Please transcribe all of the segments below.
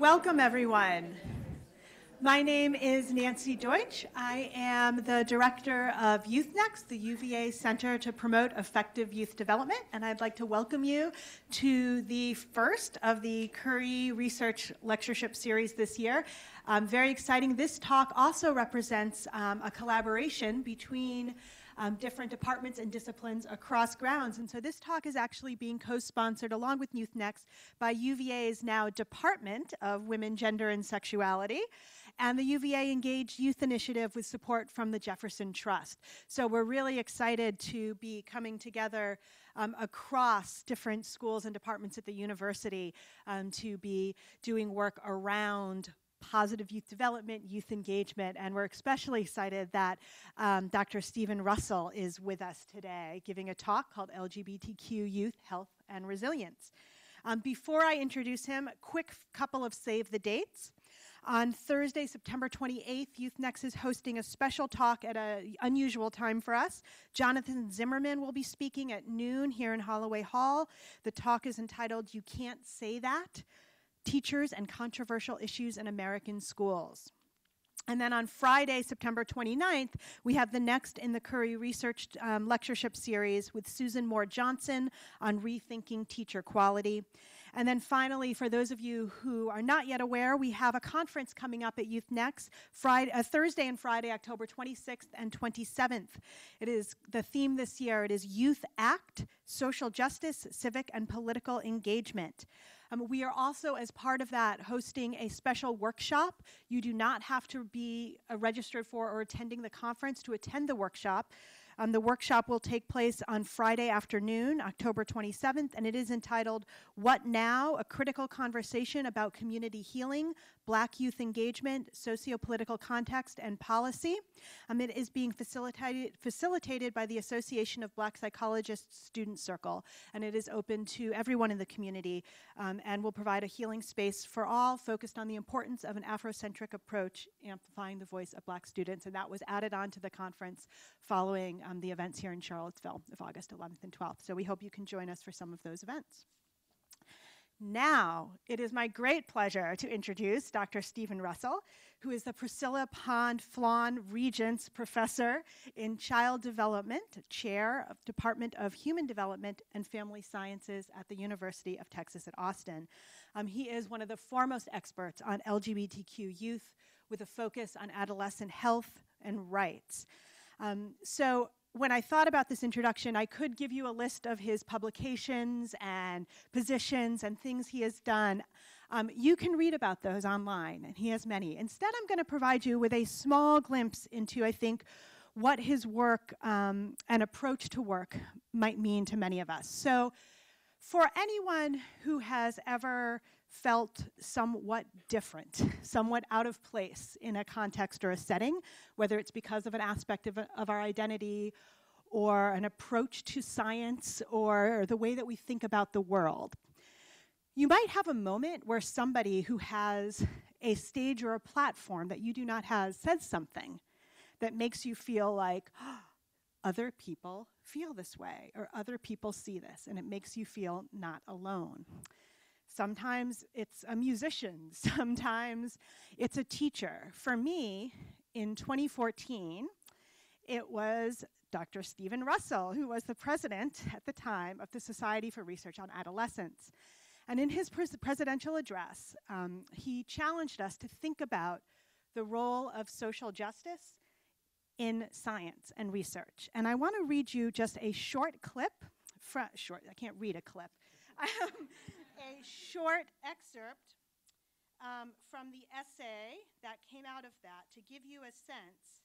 Welcome, everyone. My name is Nancy Deutsch. I am the director of YouthNext, the UVA Center to Promote Effective Youth Development, and I'd like to welcome you to the first of the Curry Research Lectureship Series this year. Very exciting. This talk also represents a collaboration between different departments and disciplines across grounds. And so this talk is actually being co-sponsored along with YouthNext by UVA's now Department of Women, Gender and Sexuality, and the UVA Engaged Youth Initiative with support from the Jefferson Trust. So we're really excited to be coming together across different schools and departments at the university to be doing work around positive youth development, youth engagement, and we're especially excited that Dr. Stephen Russell is with us today giving a talk called LGBTQ Youth, Health, and Resilience. Before I introduce him, a quick couple of save the dates. On Thursday, September 28th, YouthNext is hosting a special talk at an unusual time for us. Jonathan Zimmerman will be speaking at noon here in Holloway Hall. The talk is entitled, You Can't Say That: Teachers and Controversial Issues in American Schools. And then on Friday, September 29th, we have the next in the Curry Research Lectureship Series with Susan Moore Johnson on rethinking teacher quality. And then finally, for those of you who are not yet aware, we have a conference coming up at YouthNext, Thursday and Friday, October 26th and 27th. It is the theme this year. It is Youth Act, Social Justice, Civic and Political Engagement. We are also, as part of that, hosting a special workshop. You do not have to be registered for or attending the conference to attend the workshop. The workshop will take place on Friday afternoon, October 27th, and it is entitled, What Now? A Critical Conversation About Community Healing, Black Youth Engagement, Sociopolitical Context, and Policy. It is being facilitated by the Association of Black Psychologists Student Circle, and it is open to everyone in the community and will provide a healing space for all focused on the importance of an Afrocentric approach, amplifying the voice of Black students, and that was added on to the conference following the events here in Charlottesville of August 11th and 12th. So we hope you can join us for some of those events. Now, it is my great pleasure to introduce Dr. Stephen Russell, who is the Priscilla Pond Flawn Regents Professor in Child Development, Chair of Department of Human Development and Family Sciences at the University of Texas at Austin. He is one of the foremost experts on LGBTQ youth with a focus on adolescent health and rights. So when I thought about this introduction, I could give you a list of his publications and positions and things he has done. You can read about those online, and he has many. Instead, I'm going to provide you with a small glimpse into, I think, what his work and approach to work might mean to many of us. So for anyone who has ever felt somewhat different, somewhat out of place in a context or a setting, whether it's because of an aspect of our identity or an approach to science or the way that we think about the world. You might have a moment where somebody who has a stage or a platform that you do not have says something that makes you feel like, oh, other people feel this way or other people see this, and it makes you feel not alone. Sometimes it's a musician, sometimes it's a teacher. For me, in 2014, it was Dr. Stephen Russell, who was the president at the time of the Society for Research on Adolescence. And in his presidential address, he challenged us to think about the role of social justice in science and research. And I want to read you just a short clip, I can't read a clip. A short excerpt from the essay that came out of that to give you a sense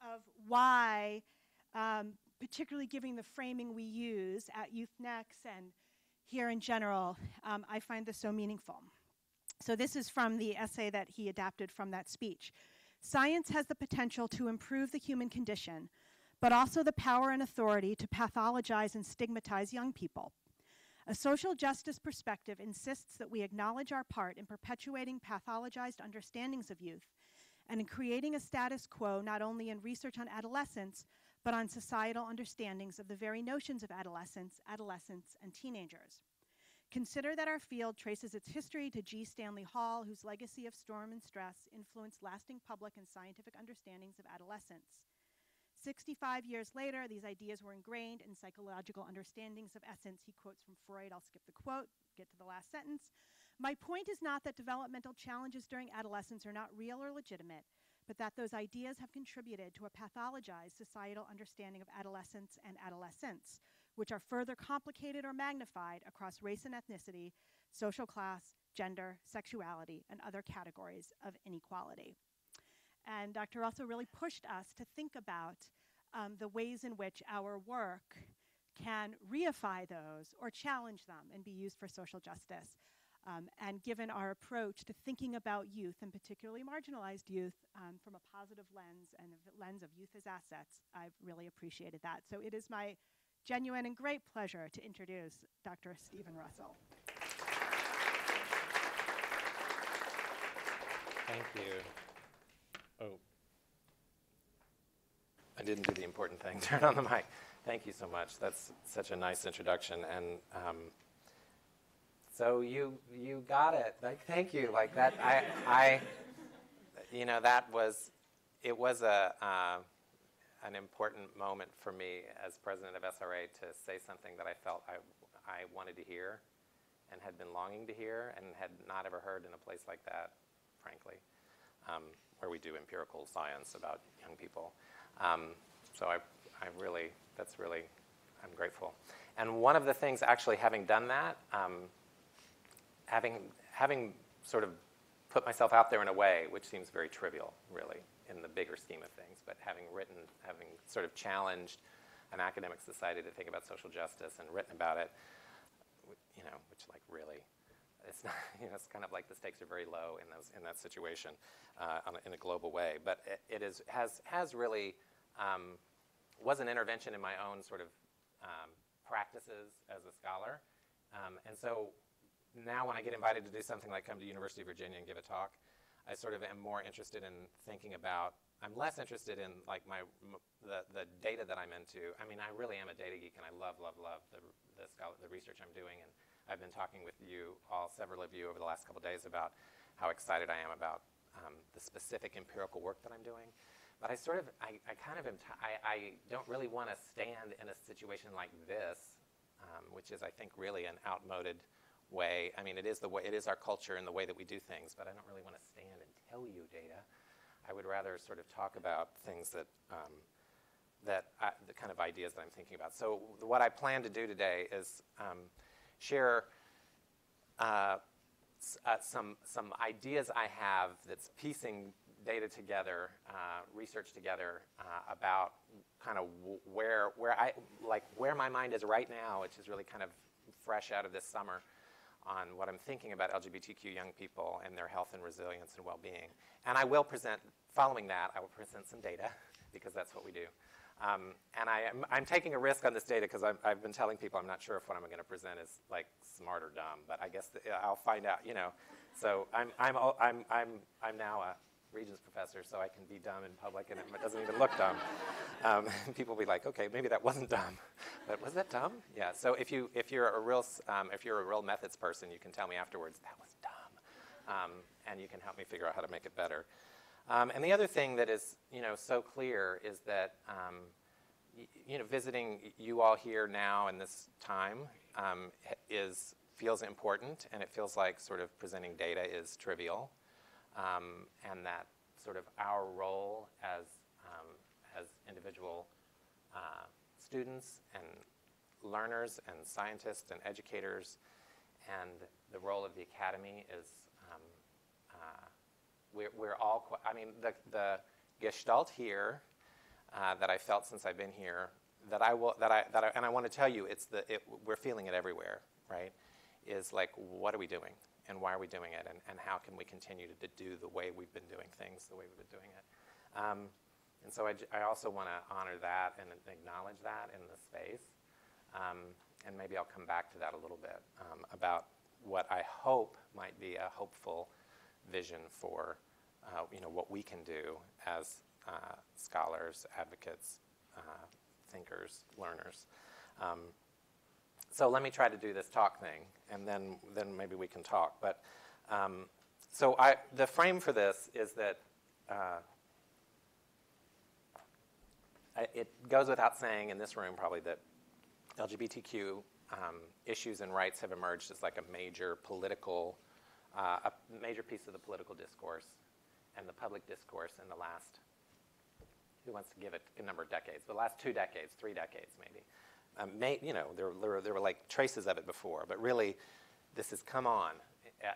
of why, particularly given the framing we use at YouthNext and here in general, I find this so meaningful. So this is from the essay that he adapted from that speech. Science has the potential to improve the human condition, but also the power and authority to pathologize and stigmatize young people. A social justice perspective insists that we acknowledge our part in perpetuating pathologized understandings of youth and in creating a status quo not only in research on adolescence, but on societal understandings of the very notions of adolescence, and teenagers. Consider that our field traces its history to G. Stanley Hall, whose legacy of storm and stress influenced lasting public and scientific understandings of adolescence. 65 years later, these ideas were ingrained in psychological understandings of essence. He quotes from Freud. I'll skip the quote, get to the last sentence. My point is not that developmental challenges during adolescence are not real or legitimate, but that those ideas have contributed to a pathologized societal understanding of adolescence and adolescence, which are further complicated or magnified across race and ethnicity, social class, gender, sexuality, and other categories of inequality. And Dr. Russell really pushed us to think about the ways in which our work can reify those or challenge them and be used for social justice. And given our approach to thinking about youth, and particularly marginalized youth, from a positive lens and a lens of youth as assets, I've really appreciated that. So it is my genuine and great pleasure to introduce Dr. Stephen Russell. Thank you. Oh, I didn't do the important thing, turn on the mic. Thank you so much. That's such a nice introduction. And so you got it. Like, thank you. Like that, you know, that was, it was a an important moment for me as president of SRA to say something that I felt I wanted to hear, and had been longing to hear, and had not ever heard in a place like that, frankly, where we do empirical science about young people. So I really, that's really, I'm grateful. And one of the things, actually, having done that. Having sort of put myself out there in a way which seems very trivial, really, in the bigger scheme of things, but having written, having sort of challenged an academic society to think about social justice and written about it, you know, which like really, it's not, you know, it's kind of like the stakes are very low in those, in that situation, in a global way. But it is has really was an intervention in my own sort of practices as a scholar, and so. Now when I get invited to do something like come to University of Virginia and give a talk, I sort of am more interested in thinking about, I'm less interested in like the data that I'm into. I mean, I really am a data geek and I love the research I'm doing, and I've been talking with you all, several of you over the last couple of days about how excited I am about the specific empirical work that I'm doing. But I sort of, I don't really want to stand in a situation like this, which is I think really an outmoded way. I mean, it is the way, it is our culture and the way that we do things, but I don't really want to stand and tell you data. I would rather sort of talk about things that, the kind of ideas that I'm thinking about. So what I plan to do today is share some ideas I have that's piecing data together, research together about kind of where my mind is right now, which is really kind of fresh out of this summer, on what I'm thinking about LGBTQ young people and their health and resilience and well-being. And I will present, following that, I will present some data, because that's what we do. And I'm taking a risk on this data, because I've been telling people I'm not sure if what I'm going to present is like smart or dumb, but I guess I'll find out, you know. So I'm now a Regents professor, so I can be dumb in public, and it doesn't even look dumb. People will be like, "Okay, maybe that wasn't dumb, but was that dumb?" Yeah. So if you're a real methods person, you can tell me afterwards that was dumb, and you can help me figure out how to make it better. And the other thing that is, you know, so clear is that, you know, visiting you all here now in this time feels important, and it feels like sort of presenting data is trivial. And that sort of our role as individual students and learners and scientists and educators, and the role of the academy is we're all. I mean, the gestalt here that I felt since I've been here and I want to tell you, it's we're feeling it everywhere, right? Is like, what are we doing? And why are we doing it, and how can we continue to do the way we've been doing things, the way we've been doing it. And so I also want to honor that and acknowledge that in the space. And maybe I'll come back to that a little bit about what I hope might be a hopeful vision for you know, what we can do as scholars, advocates, thinkers, learners. So let me try to do this talk thing. and then maybe we can talk. But so the frame for this is that it goes without saying in this room probably that LGBTQ issues and rights have emerged as like a major political, a major piece of the political discourse and the public discourse in the last, who wants to give it a number of decades, the last 2 decades, 3 decades maybe. You know, there were like traces of it before, but really this has come on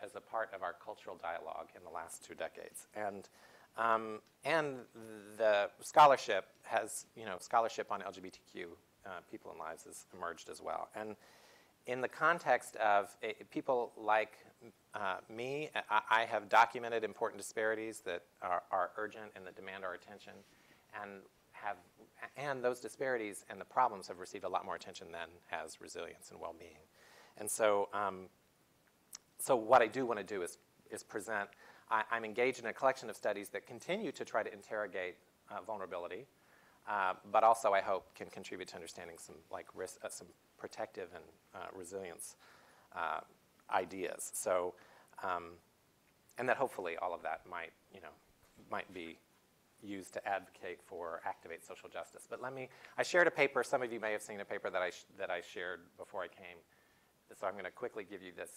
as a part of our cultural dialogue in the last 2 decades. And the scholarship has, you know, scholarship on LGBTQ people and lives has emerged as well. And in the context of people like me, I have documented important disparities that are urgent and that demand our attention, and those disparities and the problems have received a lot more attention than has resilience and well-being. And so, so what I do want to do is present. I'm engaged in a collection of studies that continue to try to interrogate vulnerability, but also I hope can contribute to understanding some like risk, some protective and resilience ideas. So, and that hopefully all of that might, you know, might be used to advocate for, activate social justice. But let me, I shared a paper, some of you may have seen a paper that I shared before I came. So I'm gonna quickly give you this.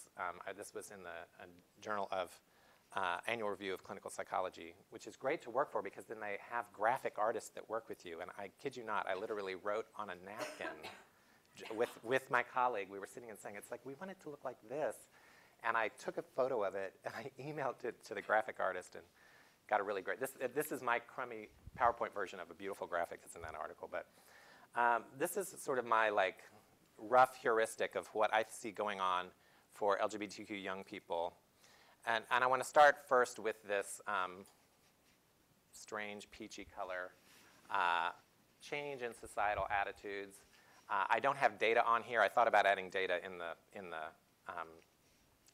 This was in the Journal of Annual Review of Clinical Psychology, which is great to work for because then they have graphic artists that work with you. And I kid you not, I literally wrote on a napkin with my colleague. We were sitting and saying, it's like, we want it to look like this. And I took a photo of it and I emailed it to the graphic artist and got a really great, this is my crummy PowerPoint version of a beautiful graphic that's in that article, but this is sort of my like rough heuristic of what I see going on for LGBTQ young people. And I want to start first with this strange peachy color, change in societal attitudes. I don't have data on here. I thought about adding data in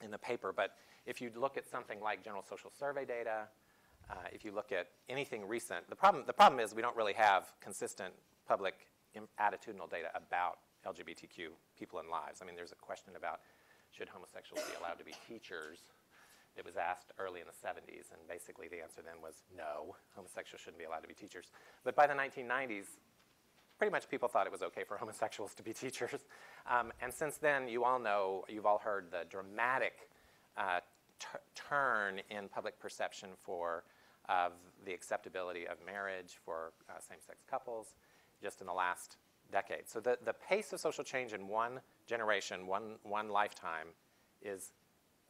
the paper, but if you look at something like General Social Survey data, if you look at anything recent, the problem is we don't really have consistent public attitudinal data about LGBTQ people and lives. I mean, there's a question about should homosexuals be allowed to be teachers that was asked early in the 70s, and basically the answer then was no, homosexuals shouldn't be allowed to be teachers. But by the 1990s, pretty much people thought it was okay for homosexuals to be teachers. And since then, you all know, you've all heard the dramatic turn in public perception for of the acceptability of marriage for same-sex couples just in the last decade. So the pace of social change in one generation, one lifetime, is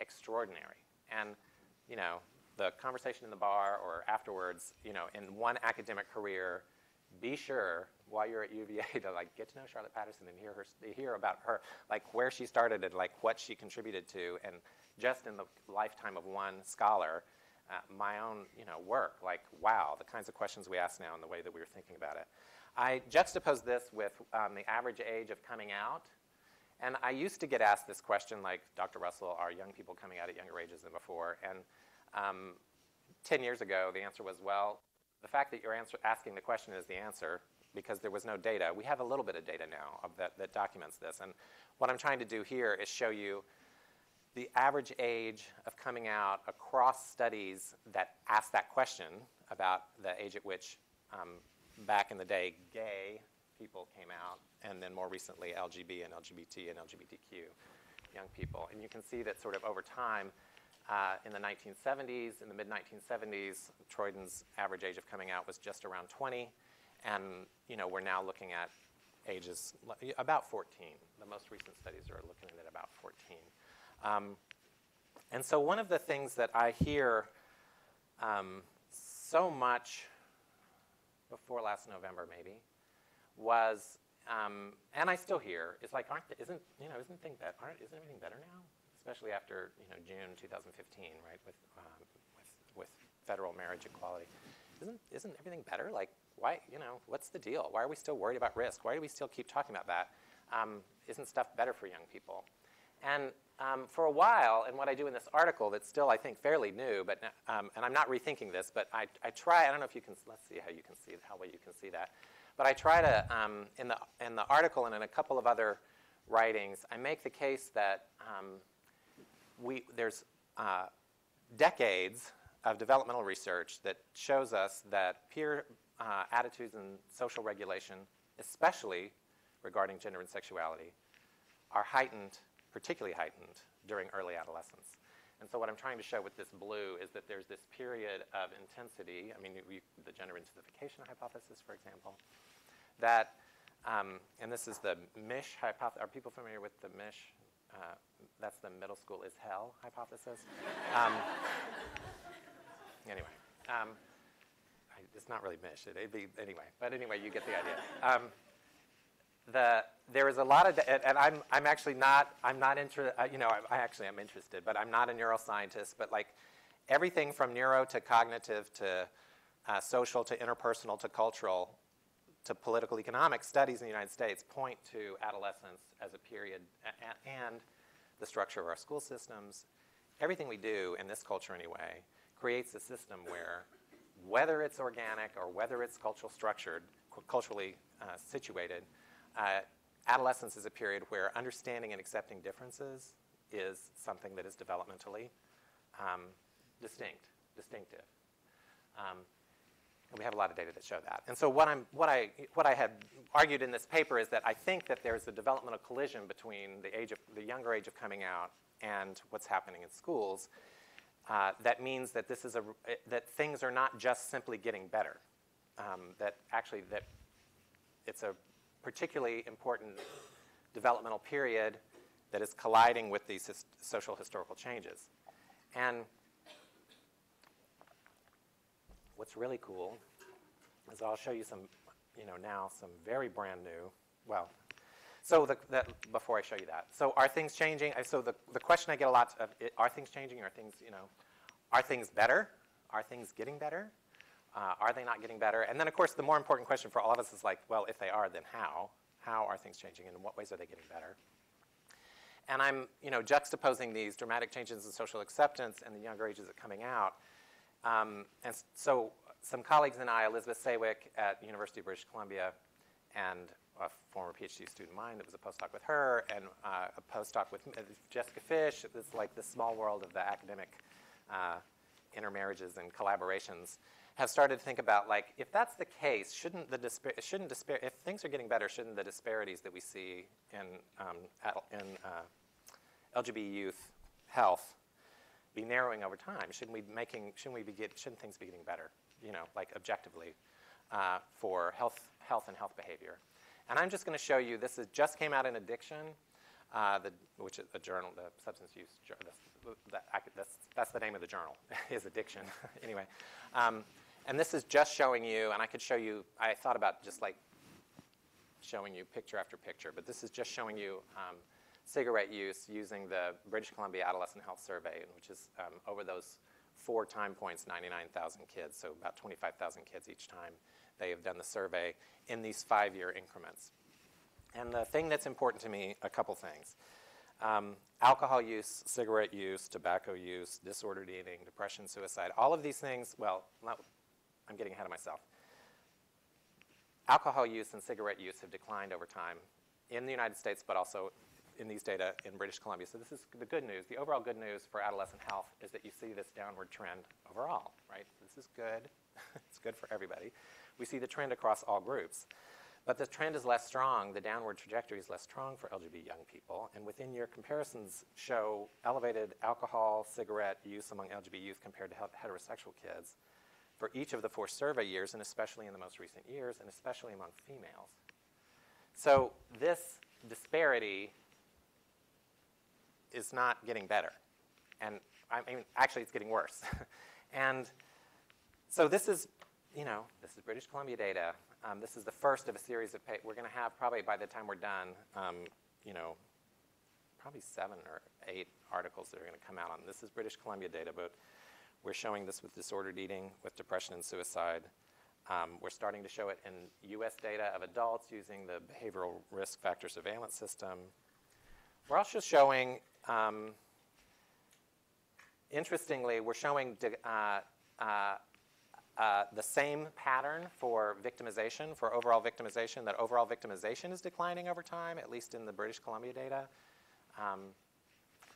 extraordinary. And, you know, the conversation in the bar or afterwards, you know, in one academic career, be sure while you're at UVA to like get to know Charlotte Patterson and hear about her, like where she started and like what she contributed to, and just in the lifetime of one scholar, my own, you know, work, like, wow, the kinds of questions we ask now and the way that we were thinking about it. I juxtapose this with the average age of coming out. And I used to get asked this question, like, Dr. Russell, are young people coming out at younger ages than before? And 10 years ago, the answer was, well, the fact that you're asking the question is the answer, because there was no data. We have a little bit of data now of that documents this. And what I'm trying to do here is show you the average age of coming out across studies that ask that question about the age at which, back in the day, gay people came out, and then more recently, LGB and LGBT and LGBTQ young people. And you can see that sort of over time, in the 1970s, in the mid-1970s, Troyden's average age of coming out was just around 20, and you know, we're now looking at ages about 14. The most recent studies are looking at about 14. And so one of the things that I hear so much before last November maybe was, and I still hear, it's like, isn't everything better now? Especially after, you know, June 2015, right, with federal marriage equality. Isn't everything better? Like, why, you know, what's the deal? Why are we still worried about risk? Why do we still keep talking about that? Isn't stuff better for young people? And for a while, and what I do in this article that's still, I think, fairly new, but, and I'm not rethinking this, but I try, I don't know if you can, let's see how you can see, how well you can see that, but I try to, in the article and in a couple of other writings, I make the case that there's decades of developmental research that shows us that peer attitudes and social regulation, especially regarding gender and sexuality, are heightened, particularly heightened, during early adolescence. And so what I'm trying to show with this blue is that there's this period of intensity, I mean, the gender intensification hypothesis, for example, that, and this is the Misch hypothesis. Are people familiar with the Misch? That's the middle school is hell hypothesis. Anyway, it's not really Misch. It'd be, anyway, but anyway, you get the idea. There is a lot of, and I'm actually not, I actually am interested, but I'm not a neuroscientist, but like everything from neuro to cognitive to social to interpersonal to cultural to political economic studies in the United States point to adolescence as a period and the structure of our school systems. Everything we do in this culture anyway creates a system where whether it's organic or whether it's culturally situated, adolescence is a period where understanding and accepting differences is something that is developmentally distinctive. And we have a lot of data that show that. And so what I had argued in this paper is that I think that there's a developmental collision between the younger age of coming out and what's happening in schools. That means that this is that things are not just simply getting better. That it's a particularly important developmental period that is colliding with these social historical changes. And what's really cool is I'll show you some, now some very brand new, before I show you that. So are things changing? So the question I get a lot of, are things changing? Are things, are things better? Are things getting better? Are they not getting better? And then, of course, the more important question for all of us is like, well, if they are, then how? How are things changing, and in what ways are they getting better? And I'm, juxtaposing these dramatic changes in social acceptance and the younger ages that are coming out. And so some colleagues and I, Elizabeth Sawick at University of British Columbia, and a former PhD student of mine that was a postdoc with her, and a postdoc with Jessica Fish. It was like the small world of the academic intermarriages and collaborations, have started to think about, like, if that's the case, if things are getting better, shouldn't the disparities that we see in LGBT youth health be narrowing over time? Shouldn't things be getting better? Like objectively, for health and health behavior. And I'm just going to show you. This is just came out in Addiction, which is a journal, the substance use journal. That's the name of the journal, is Addiction. Anyway. And this is just showing you, and I could show you, I thought about just like showing you picture after picture, but this is just showing you cigarette use using the British Columbia Adolescent Health Survey, which is over those 4 time points, 99,000 kids, so about 25,000 kids each time they have done the survey in these 5-year increments. And the thing that's important to me, a couple things. Alcohol use, cigarette use, tobacco use, disordered eating, depression, suicide, all of these things, I'm getting ahead of myself. Alcohol use and cigarette use have declined over time in the United States, but also in these data in British Columbia. So this is the good news. The overall good news for adolescent health is that you see this downward trend overall, right? This is good. It's good for everybody. We see the trend across all groups. But the trend is less strong, the downward trajectory is less strong for LGBT young people, and within year comparisons show elevated alcohol, cigarette use among LGBT youth compared to heterosexual kids for each of the 4 survey years, and especially in the most recent years, and especially among females. So this disparity is not getting better. And I mean, actually it's getting worse. And so this is, this is British Columbia data. This is the first of a series of papers. We're going to have probably by the time we're done, probably 7 or 8 articles that are going to come out on. This is British Columbia data, but we're showing this with disordered eating, with depression and suicide. We're starting to show it in US data of adults using the Behavioral Risk Factor Surveillance System. We're also showing, interestingly, The same pattern for victimization, for overall victimization, that overall victimization is declining over time, at least in the British Columbia data.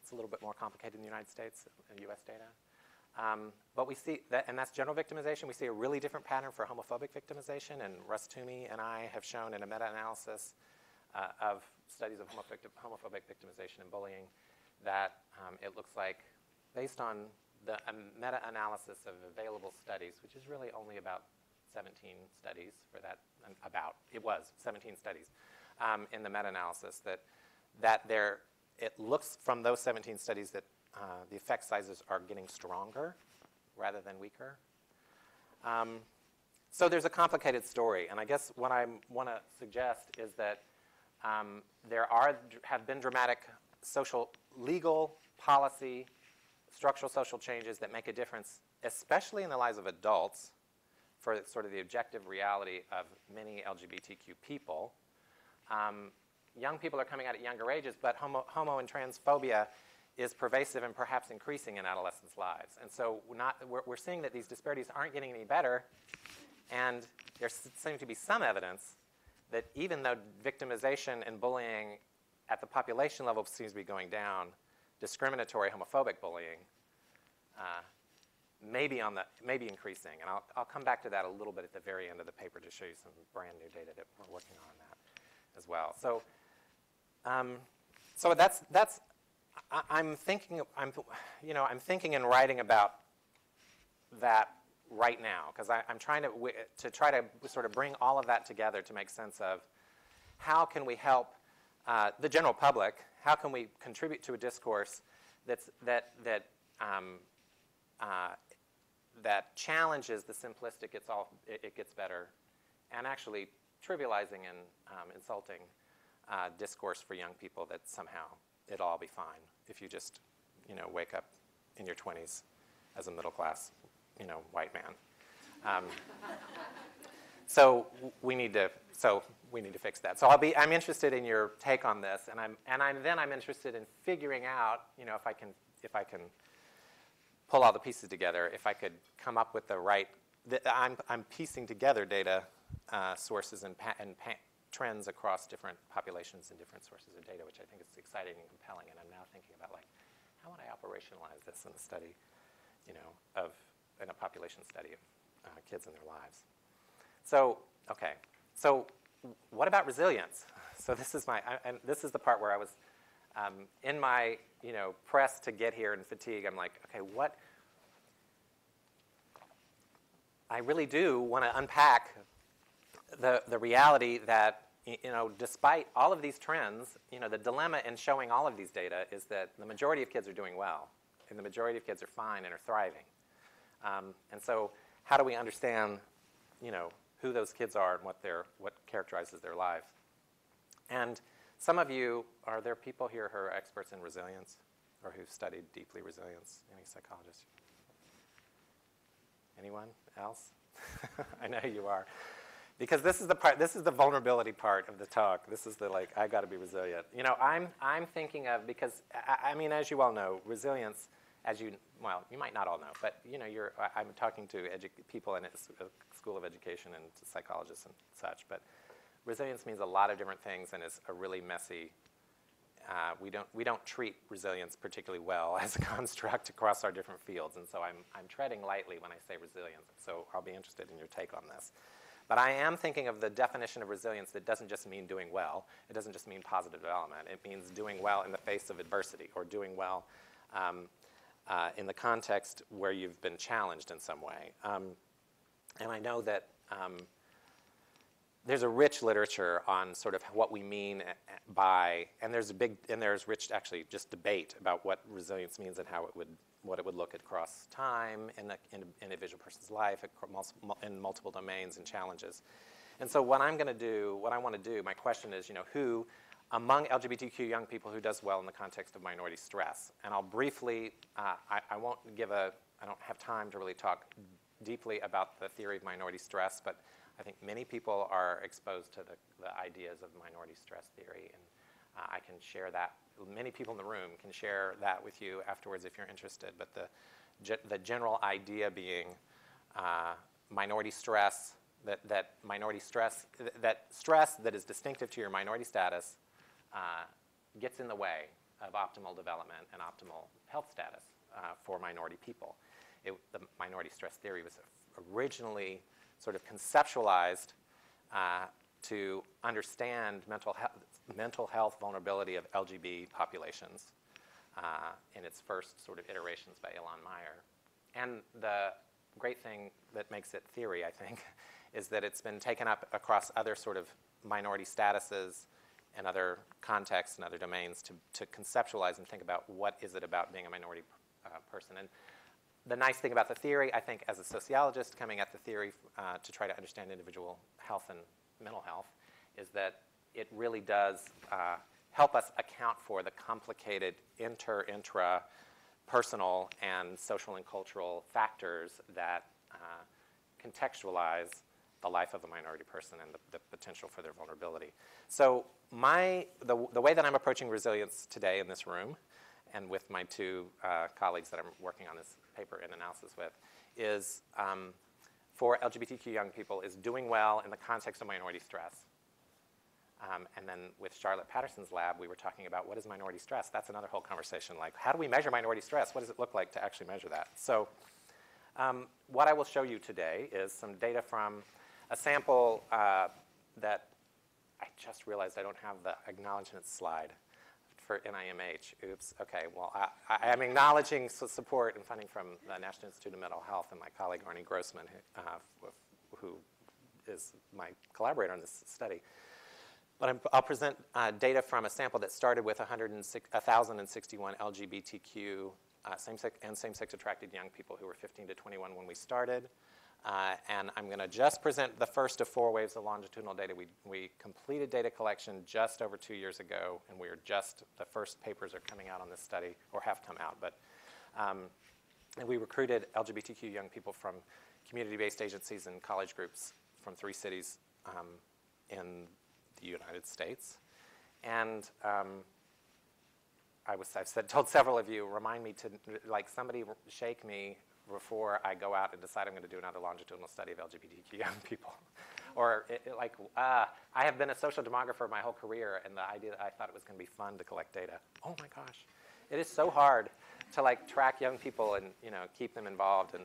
It's a little bit more complicated in the United States and US data. But we see that, and that's general victimization. We see a really different pattern for homophobic victimization, and Russ Toomey and I have shown in a meta-analysis of studies of homophobic victimization and bullying that it looks like, based on the meta-analysis of available studies, which is really only about 17 studies for that, it was 17 studies in the meta-analysis, that there, it looks from those 17 studies that the effect sizes are getting stronger rather than weaker. So there's a complicated story, and I guess what I want to suggest is that there have been dramatic social, legal, policy, structural social changes that make a difference, especially in the lives of adults, for sort of the objective reality of many LGBTQ people. Young people are coming out at younger ages, but homo and transphobia is pervasive and perhaps increasing in adolescents' lives. And so we're seeing that these disparities aren't getting any better, and there seems to be some evidence that even though victimization and bullying at the population level seems to be going down, discriminatory homophobic bullying may be increasing. And I'll come back to that a little bit at the very end of the paper to show you some brand new data that we're working on that as well. So, I'm thinking and writing about that right now, because I'm trying to sort of bring all of that together to make sense of how can we help the general public. How can we contribute to a discourse that challenges the simplistic it gets better, and actually trivializing and insulting discourse for young people that somehow it'll all be fine if you just, wake up in your 20s as a middle-class, white man. So we need to fix that. So I'm interested in your take on this, and I'm interested in figuring out, if I can pull all the pieces together, if I could come up with the right. I'm piecing together data sources and trends across different populations and different sources of data, which I think is exciting and compelling. And I'm now thinking about how would I operationalize this in the study, in a population study of kids and their lives. So, okay, so what about resilience? So this is this is the part where I was in my, press to get here and fatigue. I'm like, okay, I really do want to unpack the reality that, despite all of these trends, the dilemma in showing all of these data is that the majority of kids are doing well, and the majority of kids are fine and are thriving. And so how do we understand, who those kids are and what characterizes their lives? And some of you, are there people here who are experts in resilience or who've studied deeply resilience? Any psychologists? Anyone else? I know you are. Because this is the vulnerability part of the talk. This is the I gotta be resilient. I'm thinking of, because I mean, as you all know, resilience, you might not all know, but I'm talking to people in a school of education and psychologists and such, but resilience means a lot of different things and is a really messy, we don't treat resilience particularly well as a construct across our different fields, and so I'm treading lightly when I say resilience, so I'll be interested in your take on this. But I am thinking of the definition of resilience that doesn't just mean doing well, it doesn't just mean positive development, it means doing well in the face of adversity, or doing well in the context where you've been challenged in some way. And I know that there's a rich literature on sort of what we mean by, and there's rich actually just debate about what resilience means and how what it would look across time in an individual person's life, in multiple domains and challenges. And so what I want to do, my question is, who among LGBTQ young people who does well in the context of minority stress. And I'll briefly, I don't have time to really talk deeply about the theory of minority stress, but I think many people are exposed to the ideas of minority stress theory, and I can share that, many people in the room can share that with you afterwards if you're interested, but the general idea being minority stress, that stress that is distinctive to your minority status gets in the way of optimal development and optimal health status for minority people. The minority stress theory was originally sort of conceptualized to understand mental health vulnerability of LGB populations in its first sort of iterations by Ilan Meyer. And the great thing that makes it theory, I think, is that it's been taken up across other sort of minority statuses and other contexts and other domains to conceptualize and think about what is it about being a minority person. And the nice thing about the theory, I think, as a sociologist coming at the theory to try to understand individual health and mental health, is that it really does help us account for the complicated inter-intra personal and social and cultural factors that contextualize the life of a minority person and the potential for their vulnerability. So the way that I'm approaching resilience today in this room and with my two colleagues that I'm working on this paper and analysis with is for LGBTQ young people is doing well in the context of minority stress. And then with Charlotte Patterson's lab, we were talking about what is minority stress. That's another whole conversation, like how do we measure minority stress? What does it look like to actually measure that? So what I will show you today is some data from a sample that I just realized I don't have the acknowledgement slide for NIMH. Oops, okay, well, I'm acknowledging support and funding from the National Institute of Mental Health and my colleague Arnie Grossman, who is my collaborator on this study. But I'll present data from a sample that started with 1,061 LGBTQ same-sex attracted young people who were 15 to 21 when we started. And I'm going to just present the first of four waves of longitudinal data. We completed data collection just over 2 years ago, and we are just, the first papers are coming out on this study, or have come out. But and we recruited LGBTQ young people from community-based agencies and college groups from 3 cities in the United States. And I've told several of you, remind me to, like, somebody shake me before I go out and decide I'm going to do another longitudinal study of LGBTQ young people. Or I have been a social demographer my whole career, and the idea that I thought it was going to be fun to collect data. Oh my gosh. It is so hard to, like, track young people and, you know, keep them involved and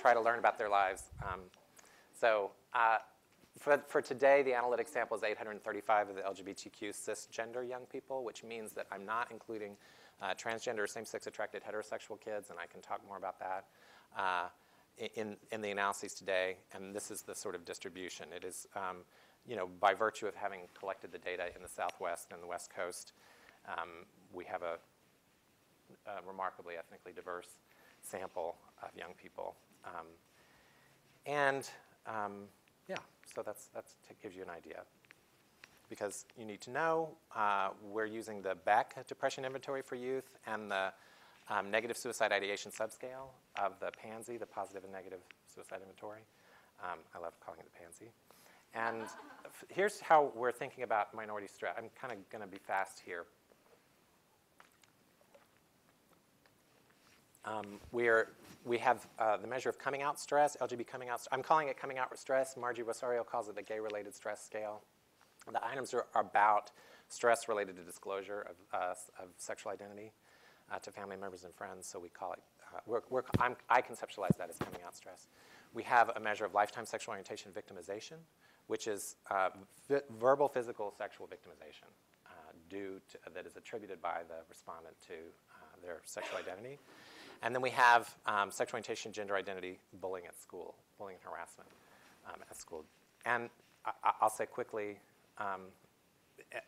try to learn about their lives. For today, the analytic sample is 835 of the LGBTQ cisgender young people, which means that I'm not including transgender or same-sex attracted heterosexual kids, and I can talk more about that in the analyses today. And this is the sort of distribution. It is, you know, by virtue of having collected the data in the Southwest and the West Coast, we have a remarkably ethnically diverse sample of young people. Yeah, so that gives you an idea. Because you need to know, we're using the Beck Depression Inventory for Youth and the Negative Suicide Ideation Subscale of the PANSI, the Positive and Negative Suicide Inventory. I love calling it the PANSI. And here's how we're thinking about minority stress. I'm kind of going to be fast here. We have the measure of coming out stress, LGB coming out. I'm calling it coming out stress. Margie Rosario calls it the gay-related stress scale. The items are about stress related to disclosure of sexual identity to family members and friends. So we call it. I conceptualize that as coming out stress. We have a measure of lifetime sexual orientation victimization, which is verbal, physical, sexual victimization that is attributed by the respondent to their sexual identity. And then we have sexual orientation, gender identity, bullying at school, bullying and harassment at school. And I'll say quickly,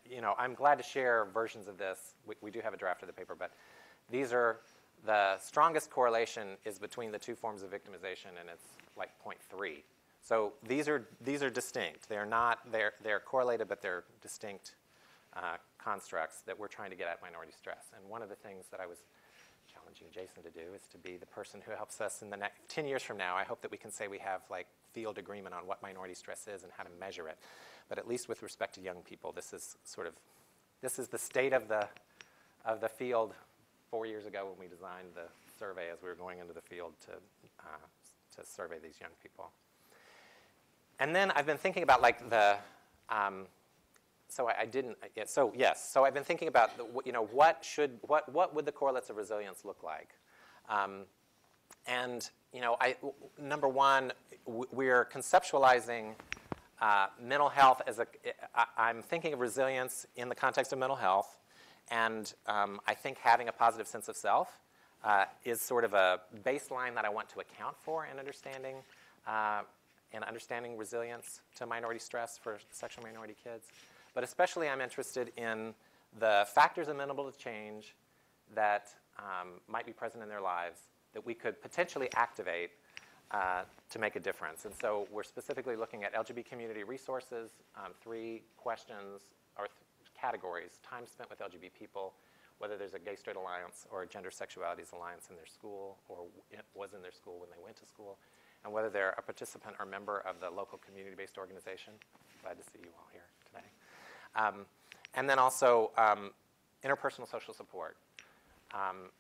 you know, I'm glad to share versions of this. We do have a draft of the paper, but these are the strongest correlation is between the two forms of victimization, and it's like 0.3. So these are distinct. They're correlated, but they're distinct constructs that we're trying to get at minority stress. And one of the things that I was challenging Jason to do is to be the person who helps us in the next 10 years from now. I hope that we can say we have, like, field agreement on what minority stress is and how to measure it. But at least with respect to young people, this is the state of the field 4 years ago when we designed the survey as we were going into the field to survey these young people. And then I've been thinking about like the, so I've been thinking about the, what would the correlates of resilience look like? And you know, number one, we're conceptualizing mental health as a. I'm thinking of resilience in the context of mental health, and I think having a positive sense of self is sort of a baseline that I want to account for in understanding. And understanding resilience to minority stress for sexual minority kids. But especially I'm interested in the factors amenable to change that might be present in their lives that we could potentially activate to make a difference. And so we're specifically looking at LGBT community resources, three questions or categories, time spent with LGBT people, whether there's a gay-straight alliance or a gender-sexualities alliance in their school or was in their school when they went to school, and whether they're a participant or member of the local community-based organization. Glad to see you all here today. And then also interpersonal social support.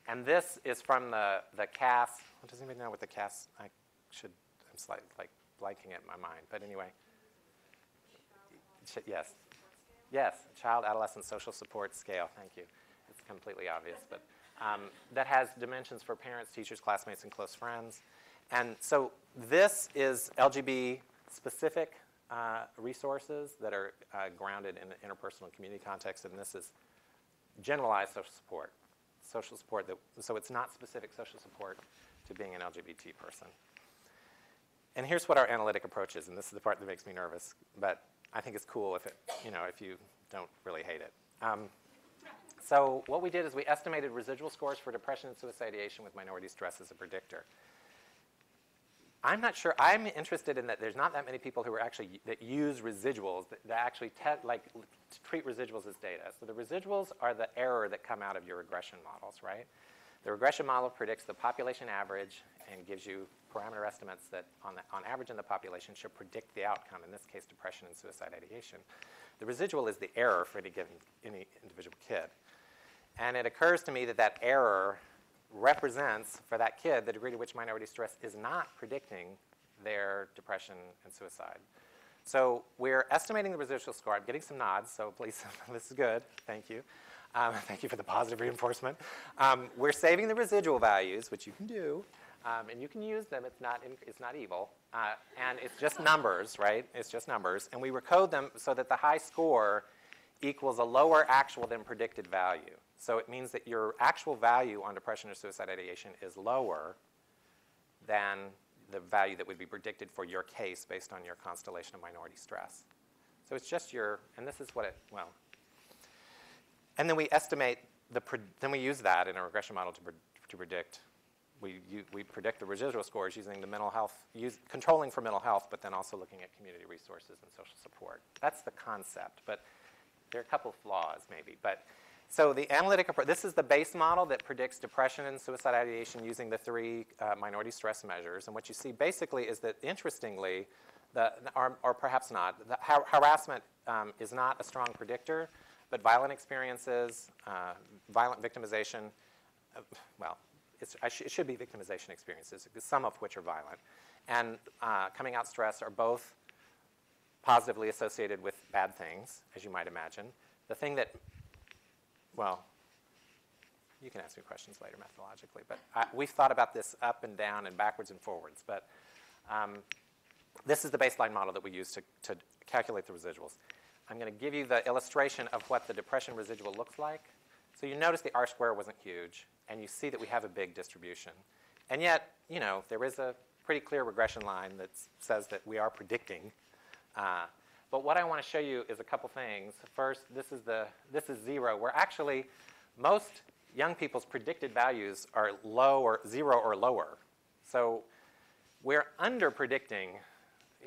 And this is from the CAS. Does anybody know what the CAS? I'm slightly like blanking it in my mind. But anyway, yes. Yes, Child Adolescent Social Support Scale. Thank you. It's completely obvious. But that has dimensions for parents, teachers, classmates, and close friends. And so this is LGB-specific resources that are grounded in the interpersonal community context, and this is generalized social support that, so it's not specific social support to being an LGBT person. And here's what our analytic approach is, and this is the part that makes me nervous, but I think it's cool if it, you know, if you don't really hate it. So what we did is we estimated residual scores for depression and suicidation with minority stress as a predictor. I'm not sure. I'm interested in that there's not that many people who are actually, that use residuals, that actually treat residuals as data. So the residuals are the error that come out of your regression models, right? The regression model predicts the population average and gives you parameter estimates that on average in the population should predict the outcome, in this case depression and suicide ideation. The residual is the error for any individual kid. And it occurs to me that that error represents, for that kid, the degree to which minority stress is not predicting their depression and suicide. So we're estimating the residual score. I'm getting some nods, so please, this is good. Thank you. Thank you for the positive reinforcement. We're saving the residual values, which you can do, and you can use them. It's not evil, and it's just numbers, right? It's just numbers. And we recode them so that the high score equals a lower actual than predicted value. So it means that your actual value on depression or suicide ideation is lower than the value that would be predicted for your case based on your constellation of minority stress. So it's just your, and this is what it, well. And then we estimate, then we use that in a regression model to predict. We predict the residual scores using the mental health, controlling for mental health, but then also looking at community resources and social support. That's the concept, but there are a couple flaws maybe, but. So the analytic approach, this is the base model that predicts depression and suicide ideation using the three minority stress measures. And what you see basically is that, interestingly, or perhaps not, harassment is not a strong predictor, but violent experiences, violent victimization, well, it should be victimization experiences, some of which are violent, and coming out stress are both positively associated with bad things, as you might imagine. The thing that, well, you can ask me questions later methodologically, but we've thought about this up and down and backwards and forwards, but this is the baseline model that we use to calculate the residuals. I'm going to give you the illustration of what the depression residual looks like. So you notice the R-square wasn't huge, and you see that we have a big distribution. And yet, you know, there is a pretty clear regression line that says that we are predicting. But what I want to show you is a couple things. First, this is zero, where actually most young people's predicted values are low or zero or lower. So we're under-predicting,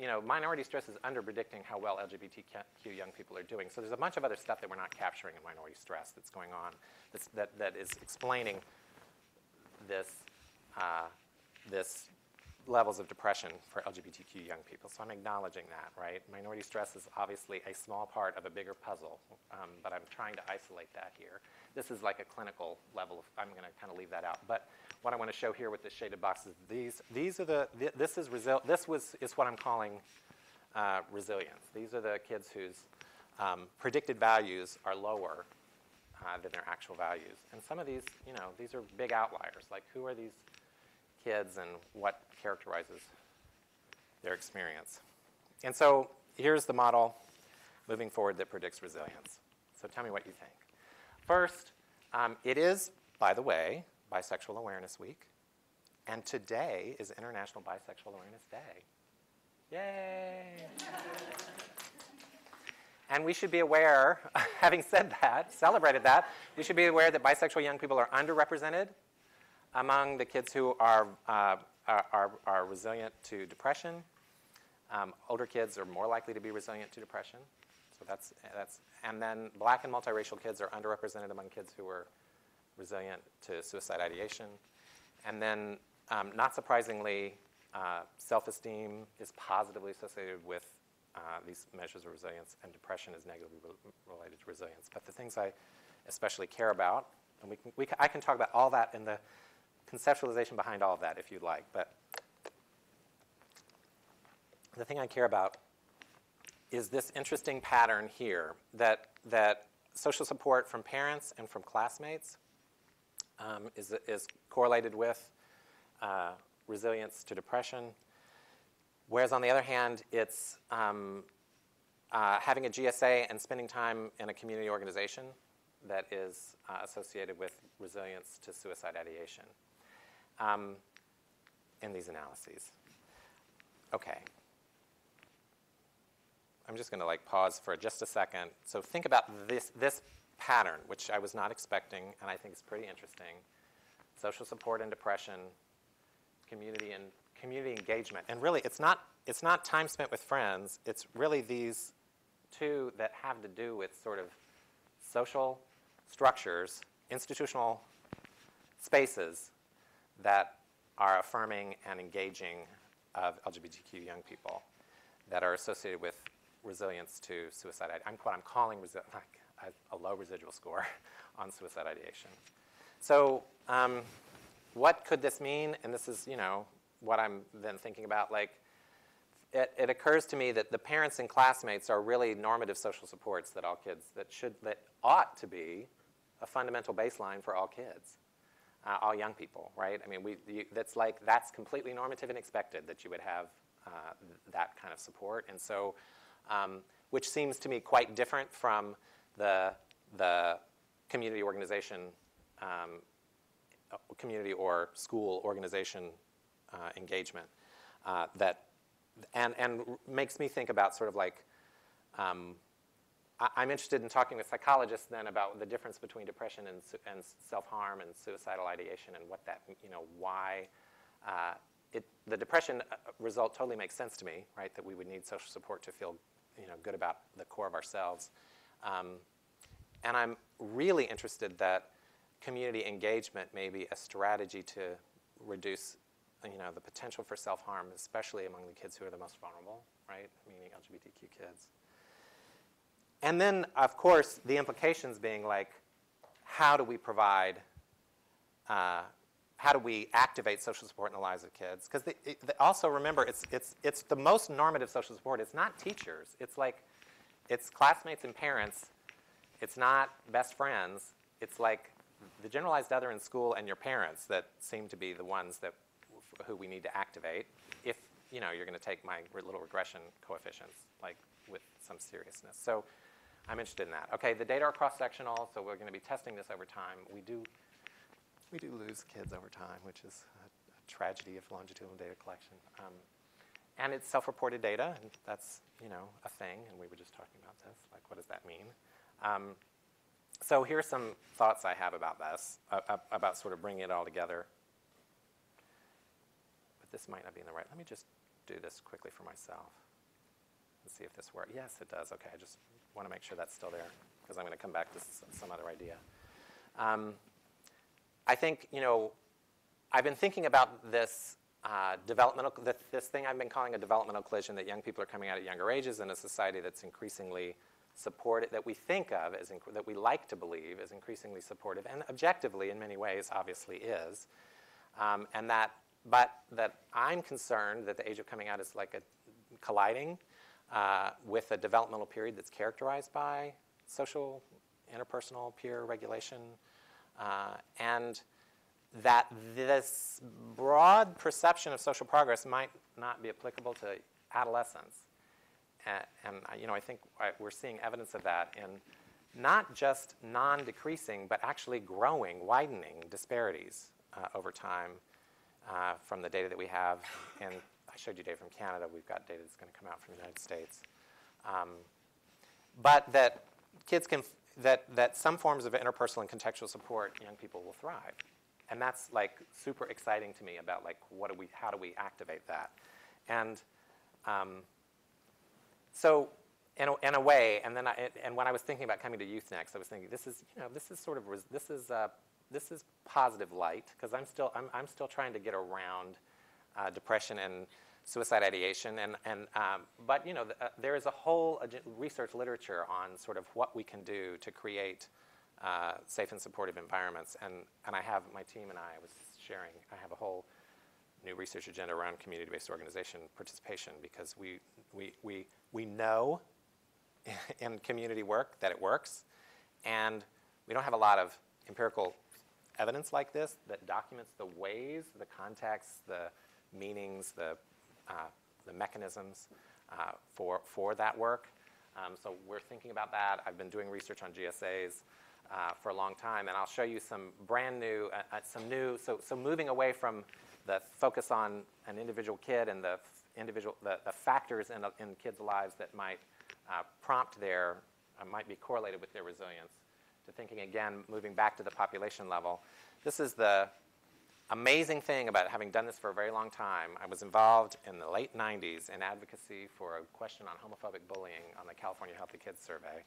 you know, minority stress is under-predicting how well LGBTQ young people are doing. So there's a bunch of other stuff that we're not capturing in minority stress that's going on that is explaining this levels of depression for LGBTQ young people. So I'm acknowledging that, right? Minority stress is obviously a small part of a bigger puzzle, but I'm trying to isolate that here. This is like a clinical level of, I'm going to kind of leave that out. But what I want to show here with the shaded boxes, these are the, this is result, this was, is what I'm calling resilience. These are the kids whose predicted values are lower than their actual values. And some of these, you know, these are big outliers. Like, who are these kids and what characterizes their experience? And so here's the model moving forward that predicts resilience. So tell me what you think. First, it is, by the way, Bisexual Awareness Week. And today is International Bisexual Awareness Day. Yay! And we should be aware, having said that, celebrated that, we should be aware that bisexual young people are underrepresented among the kids who are resilient to depression. Older kids are more likely to be resilient to depression. So that's, and then Black and multiracial kids are underrepresented among kids who are resilient to suicide ideation. And then, not surprisingly, self-esteem is positively associated with these measures of resilience, and depression is negatively related to resilience. But the things I especially care about, and I can talk about all that and the conceptualization behind all of that if you'd like, but the thing I care about is this interesting pattern here that social support from parents and from classmates is correlated with resilience to depression. Whereas on the other hand, it's having a GSA and spending time in a community organization that is associated with resilience to suicide ideation in these analyses. Okay. I'm just going to pause for just a second. So think about this pattern, which I was not expecting, and I think is pretty interesting. Social support and depression, community engagement. And really, it's not time spent with friends. It's really these two that have to do with sort of social structures, institutional spaces that are affirming and engaging of LGBTQ young people that are associated with resilience to suicide. What I'm calling a low residual score on suicide ideation. So what could this mean? And this is, what I'm then thinking about. It occurs to me that the parents and classmates are really normative social supports that all kids, that ought to be a fundamental baseline for all kids, all young people, right? I mean, that's completely normative and expected that you would have that kind of support. And so, which seems to me quite different from the community organization, community or school organization engagement that makes me think about sort of I'm interested in talking with psychologists then about the difference between depression and self-harm and suicidal ideation and what that, why the depression result totally makes sense to me, right? That we would need social support to feel good about the core of ourselves. And I'm really interested that community engagement may be a strategy to reduce the potential for self-harm, especially among the kids who are the most vulnerable, right? Meaning LGBTQ kids. And then, of course, the implications being how do we provide, how do we activate social support in the lives of kids? Because also remember, it's the most normative social support. It's not teachers. It's classmates and parents. It's not best friends. It's the generalized other in school and your parents that seem to be the ones who we need to activate. If you're going to take my little regression coefficients with some seriousness. So I'm interested in that. Okay, the data are cross-sectional, so we're going to be testing this over time. We do lose kids over time, which is a tragedy of longitudinal data collection. And it's self-reported data, and that's, a thing, and we were just talking about this. What does that mean? So here's some thoughts I have about this, about sort of bringing it all together. But this might not be in the right. Let me just do this quickly for myself and see if this works. Yes, it does. Okay, I just want to make sure that's still there, because I'm going to come back to some other idea. I think, I've been thinking about this this thing I've been calling a developmental collision, that young people are coming out at younger ages in a society that's increasingly supportive, that we think of as, that we like to believe is increasingly supportive, and objectively in many ways obviously is. But that I'm concerned that the age of coming out is colliding with a developmental period that's characterized by social, interpersonal, peer regulation, and that this broad perception of social progress might not be applicable to adolescence. And you know, I think we're seeing evidence of that in not just non-decreasing, but actually growing, widening disparities over time from the data that we have. And I showed you data from Canada. We've got data that's going to come out from the United States. But that kids can, that some forms of interpersonal and contextual support, young people will thrive. And that's like super exciting to me about like what do we, how do we activate that? And so in a way, and then and when I was thinking about coming to YouthNext, I was thinking this is, you know, this is sort of this is positive light, because I'm still trying to get around depression and suicide ideation, and but you know, there is a whole research literature on sort of what we can do to create safe and supportive environments, and I have my team and I was sharing. I have a whole new research agenda around community-based organization participation, because we know in community work that it works, and we don't have a lot of empirical evidence like this that documents the ways, the contexts, the meanings, the mechanisms for that work. So we're thinking about that. I've been doing research on GSAs for a long time, and I'll show you some brand new, so moving away from the focus on an individual kid and the individual, the factors in kids' lives that might prompt their, might be correlated with their resilience, to thinking again, moving back to the population level. This is the amazing thing about having done this for a very long time. I was involved in the late 90s in advocacy for a question on homophobic bullying on the California Healthy Kids Survey,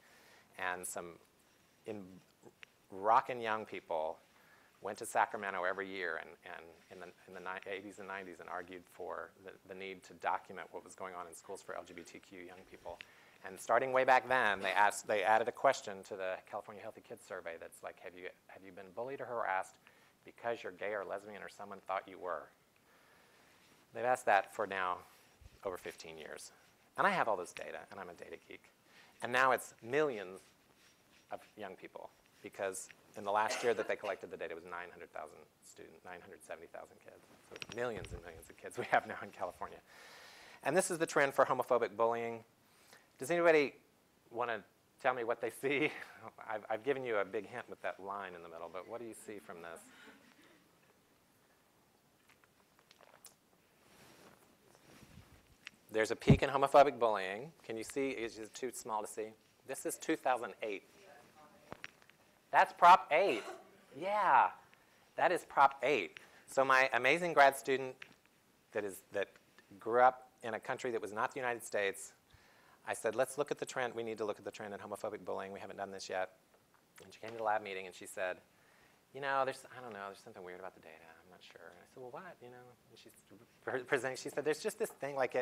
and some rockin' young people went to Sacramento every year in the 80s and 90s and argued for the need to document what was going on in schools for LGBTQ young people. And starting way back then, they added a question to the California Healthy Kids Survey that's like, have you been bullied or harassed because you're gay or lesbian or someone thought you were? They've asked that for now over 15 years. And I have all this data, and I'm a data geek. And now it's millions of young people, because in the last year that they collected the data, it was 900,000 students, 970,000 kids. So it's millions and millions of kids we have now in California. And this is the trend for homophobic bullying. Does anybody want to tell me what they see? I've given you a big hint with that line in the middle, but what do you see from this? There's a peak in homophobic bullying. Can you see? Is it too small to see? This is 2008. That's Prop 8. Yeah, that is Prop 8. So my amazing grad student that grew up in a country that was not the United States, I said, let's look at the trend. We need to look at the trend in homophobic bullying. We haven't done this yet. And she came to the lab meeting, and she said, you know, I don't know, there's something weird about the data. I'm not sure. And I said, well, what? You know, and she's presenting. She said, there's just this thing, like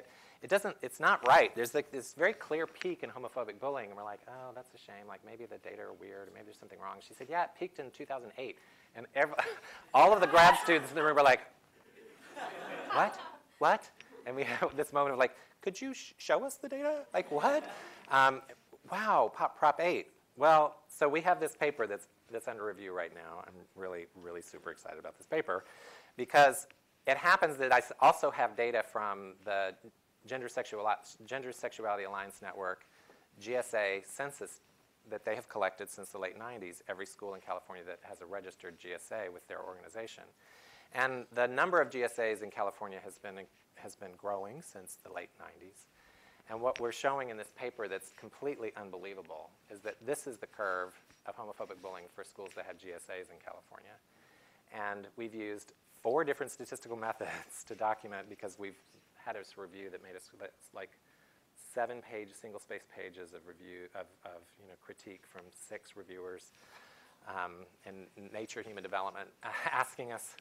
it's not right. There's like this very clear peak in homophobic bullying. And we're like, oh, that's a shame. Like, maybe the data are weird, or maybe there's something wrong. She said, yeah, it peaked in 2008. And all of the grad students in the room were like, what? What? And we had this moment of like, could you show us the data? Like, what? Wow, Prop 8. Well, so we have this paper that's under review right now. I'm really, really super excited about this paper, because it happens that I also have data from the Gender Sexuality Alliance Network, GSA census that they have collected since the late 90s, every school in California that has a registered GSA with their organization. And the number of GSAs in California has been growing since the late 90s. And what we're showing in this paper that's completely unbelievable is that this is the curve of homophobic bullying for schools that had GSAs in California. And we've used 4 different statistical methods to document, because we've had this review that made us like 7-page, single-space pages of review of you know, critique from 6 reviewers in Nature Human Development asking us,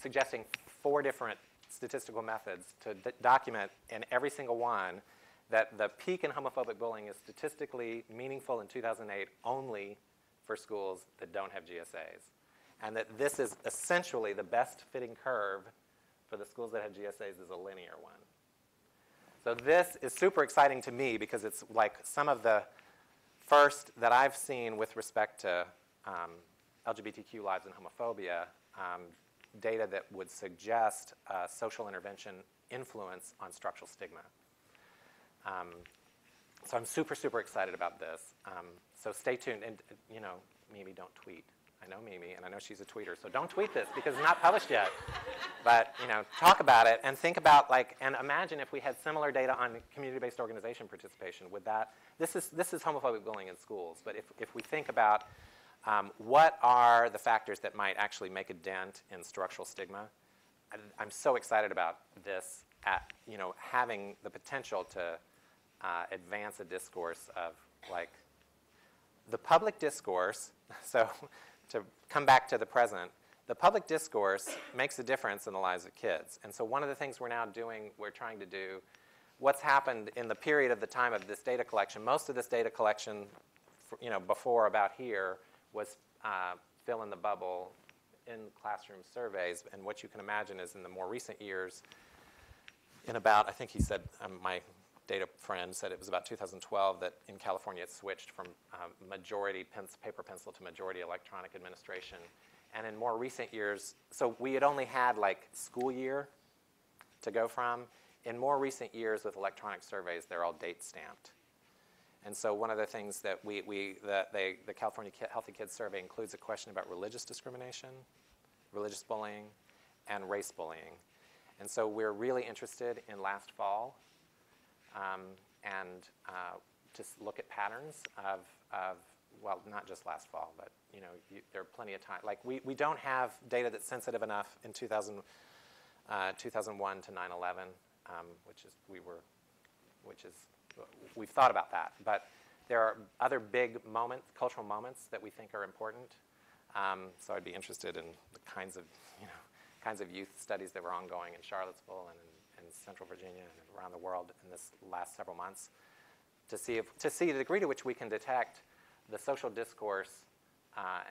suggesting 4 different statistical methods to document in every single one that the peak in homophobic bullying is statistically meaningful in 2008 only for schools that don't have GSAs, and that this is essentially the best fitting curve for the schools that have GSAs is a linear one. So this is super exciting to me because it's like some of the first that I've seen with respect to LGBTQ lives and homophobia, data that would suggest social intervention influence on structural stigma. So I'm super excited about this. So stay tuned. And, you know, Mimi, don't tweet. I know Mimi, and I know she's a tweeter, so don't tweet this because it's not published yet. But, you know, talk about it and think about, like, and imagine if we had similar data on community-based organization participation. Would that, this is homophobic bullying in schools, but if we think about what are the factors that might actually make a dent in structural stigma, I'm so excited about this at, you know, having the potential to advance a discourse of, like, the public discourse, so to come back to the present, the public discourse makes a difference in the lives of kids. And so one of the things we're now doing, we're trying to do, what's happened in the period of the time of this data collection, most of this data collection, you know, before about here was fill in the bubble in classroom surveys. And what you can imagine is in the more recent years, in about, I think he said, my data friend said it was about 2012 that in California it switched from majority paper pencil to majority electronic administration. And in more recent years, so we had only had like school year to go from. In more recent years with electronic surveys, they're all date stamped. And so one of the things that the California Healthy Kids Survey includes a question about religious discrimination, religious bullying, and race bullying. And so we're really interested in last fall and just look at patterns of, well, not just last fall, but you know, there are plenty of time. Like we don't have data that's sensitive enough in 2001 to 9/11, we've thought about that. But there are other big moments, cultural moments that we think are important. So I'd be interested in the kinds of, you know, youth studies that were ongoing in Charlottesville and in Central Virginia and around the world in this last several months to see the degree to which we can detect the social discourse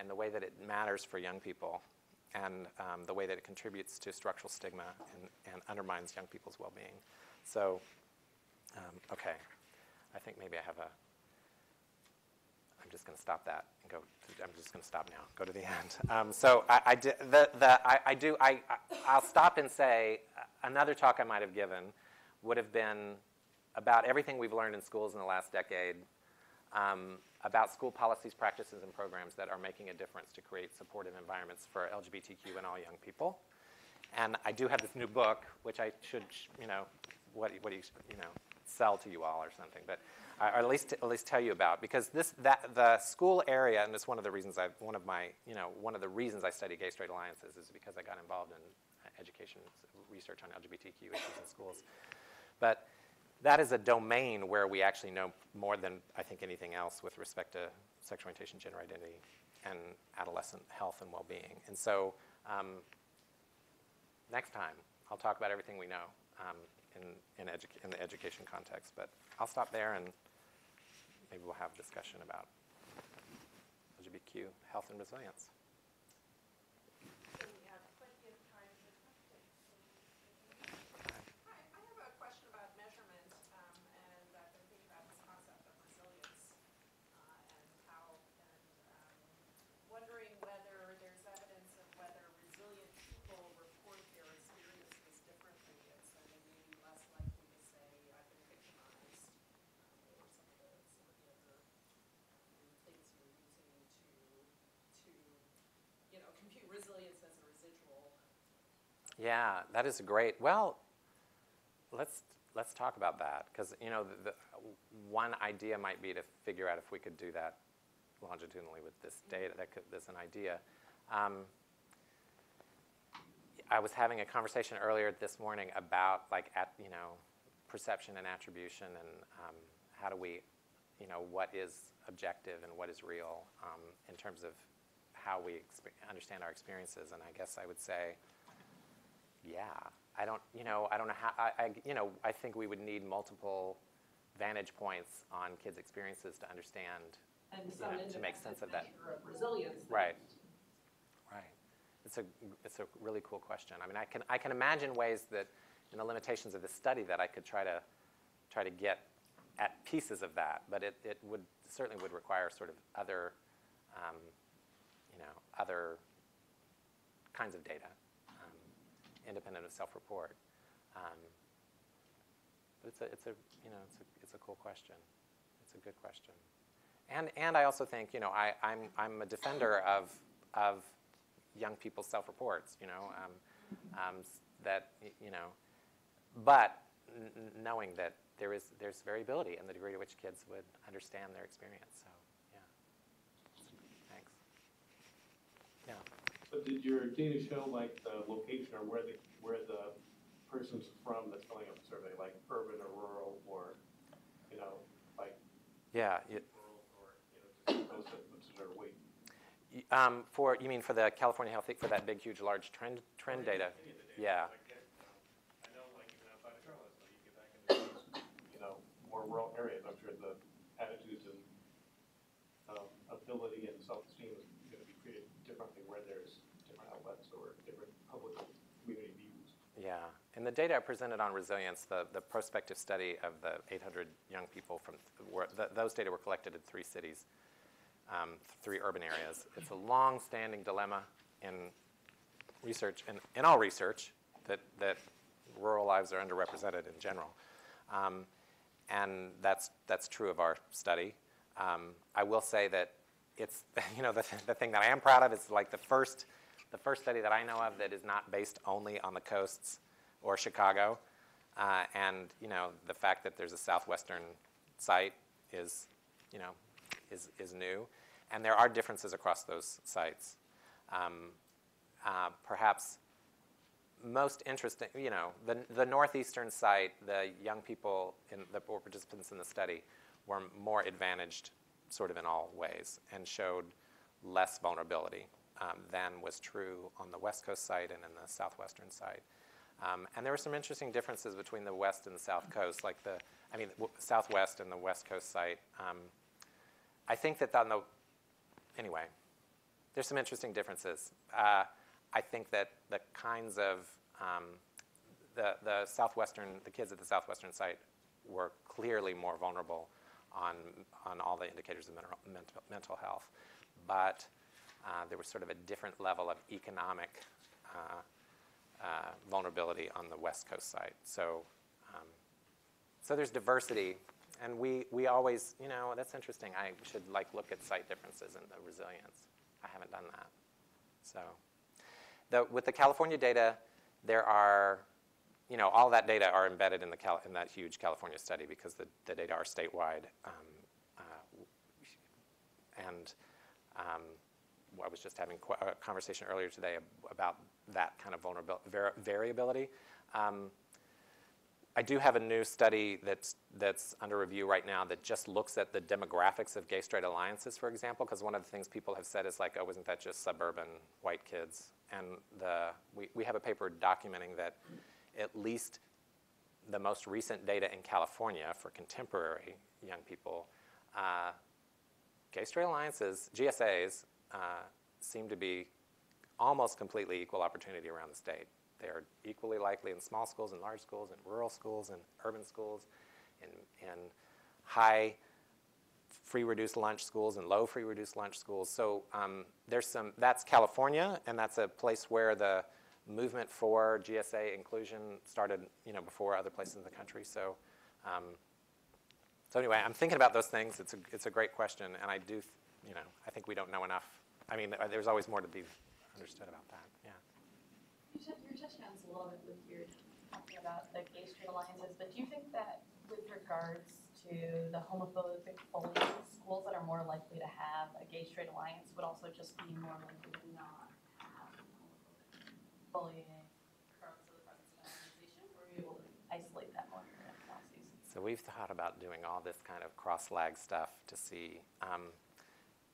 and the way that it matters for young people and the way that it contributes to structural stigma and undermines young people's well-being. So, okay, I think maybe I have a, I'm just going to stop that and go, I'm just going to stop now, go to the end. So I'll stop and say another talk I might have given would have been about everything we've learned in schools in the last decade, about school policies, practices, and programs that are making a difference to create supportive environments for LGBTQ and all young people. And I do have this new book, which I should, you know, what do you, you know, sell to you all or something, but or at least tell you about, because the school area, and it's one of the reasons I study Gay Straight Alliances is because I got involved in education research on LGBTQ issues in schools, but that is a domain where we actually know more than I think anything else with respect to sexual orientation, gender identity, and adolescent health and well-being. And so next time I'll talk about everything we know in the education context, but I'll stop there and maybe we'll have a discussion about LGBTQ health and resilience. Yeah, that is great. Well, let's talk about that, because you know the one idea might be to figure out if we could do that longitudinally with this data. That's an idea. I was having a conversation earlier this morning about like you know, perception and attribution and how do we, you know, what is objective and what is real in terms of how we understand our experiences. And I guess I would say, yeah, I don't know how, you know, I think we would need multiple vantage points on kids' experiences to understand, and you know, to make sense of that. Right, right. It's a really cool question. I mean, I can imagine ways that, in the limitations of this study, that I could try to try to get at pieces of that, but it would certainly would require sort of other, other kinds of data, independent of self-report. But it's a cool question. It's a good question, and I also think I'm a defender of young people's self-reports. That but knowing that there's variability in the degree to which kids would understand their experience. So yeah, thanks. Yeah. So did your data show like the location or where the person's from that's filling up the survey, like urban or rural, or like yeah, rural, or just those that weight. For you mean for the California Healthy, for that big huge large trend or data? Yeah. Rural areas, I'm sure the attitudes and ability and self-esteem is going to be created differently where there's different outlets or different public community views. Yeah, and the data I presented on resilience, the prospective study of the 800 young people from, those data were collected in 3 cities, 3 urban areas. It's a long-standing dilemma in research, in all research, that rural lives are underrepresented in general. And that's true of our study. I will say that it's the thing that I am proud of is like the first study that I know of that is not based only on the coasts or Chicago, and the fact that there's a southwestern site is is new, and there are differences across those sites. Perhaps most interesting, the northeastern site, the young people or participants in the study were more advantaged sort of in all ways and showed less vulnerability than was true on the west coast site and in the southwestern site. And there were some interesting differences between the west and the south coast, like southwest and the west coast site. I think that anyway, there's some interesting differences. I think that the kinds of the kids at the southwestern site were clearly more vulnerable on all the indicators of mental health, but there was sort of a different level of economic vulnerability on the west coast site. So so there's diversity, and we always that's interesting. I should look at site differences and the resilience. I haven't done that, so. With the California data, there are, all that data are embedded in that huge California study because the data are statewide. I was just having a conversation earlier today about that kind of variability. I do have a new study that's under review right now that just looks at the demographics of gay-straight alliances, for example, because one of the things people have said is like, oh, isn't that just suburban white kids? And we have a paper documenting that at least the most recent data in California for contemporary young people, gay-straight alliances, GSAs, seem to be almost completely equal opportunity around the state. They are equally likely in small schools and large schools, in rural schools and urban schools, in high free reduced lunch schools and low free reduced lunch schools. So that's California, and that's a place where the movement for GSA inclusion started, before other places in the country. So so anyway, I'm thinking about those things. It's a great question, and I do, I think we don't know enough. I mean, there's always more to be understood about that. Yeah. You're touching on this a little bit with your talking about the gay-straight alliances, but do you think that with regards to the homophobic bullying, schools that are more likely to have a gay-straight alliance would also just be more likely to not have homophobic bullying regardless of the presence of organization, or are you able to isolate that more in your analyses? So we've thought about doing all this kind of cross-lag stuff to see.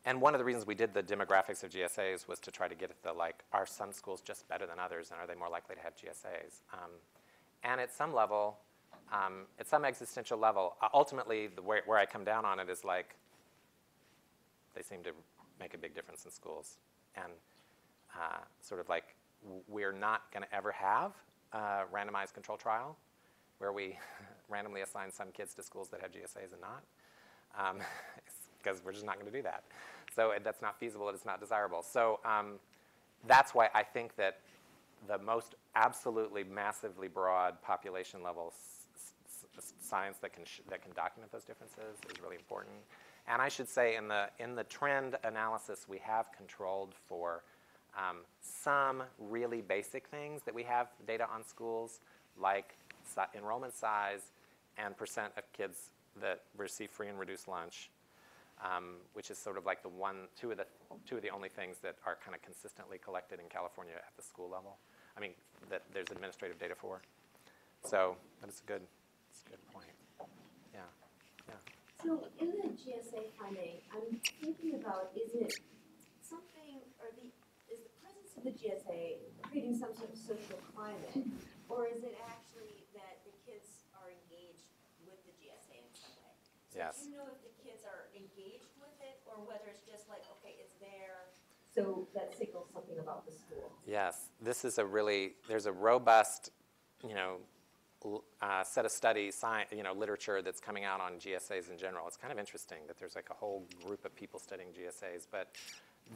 And one of the reasons we did the demographics of GSAs was to try to get at the, are some schools just better than others, and are they more likely to have GSAs? And at some level, at some existential level, ultimately, where I come down on it is, they seem to make a big difference in schools. And sort of we're not going to ever have a randomized control trial where we randomly assign some kids to schools that have GSAs and not, because we're just not going to do that. So that's not feasible, and it's not desirable. So that's why I think that the most absolutely massively broad population level science that can document those differences is really important. And I should say in the trend analysis, we have controlled for some really basic things that we have data on schools, like enrollment size and percent of kids that receive free and reduced lunch, which is sort of like the two of the only things that are kind of consistently collected in California at the school level. I mean, that there's administrative data for. So that's a good point. Yeah, yeah. So in the GSA funding, I'm thinking about, is it something, is the presence of the GSA creating some sort of social climate, or is it actually that the kids are engaged with the GSA in some way? So yes. Do you know if the kids are engaged with it, or whether it's just like, okay, it's there, so that signals something about the school? Yes, this is a really, there's a robust, you know, set of studies, you know, literature that's coming out on GSAs in general. It's kind of interesting that there's like a whole group of people studying GSAs, but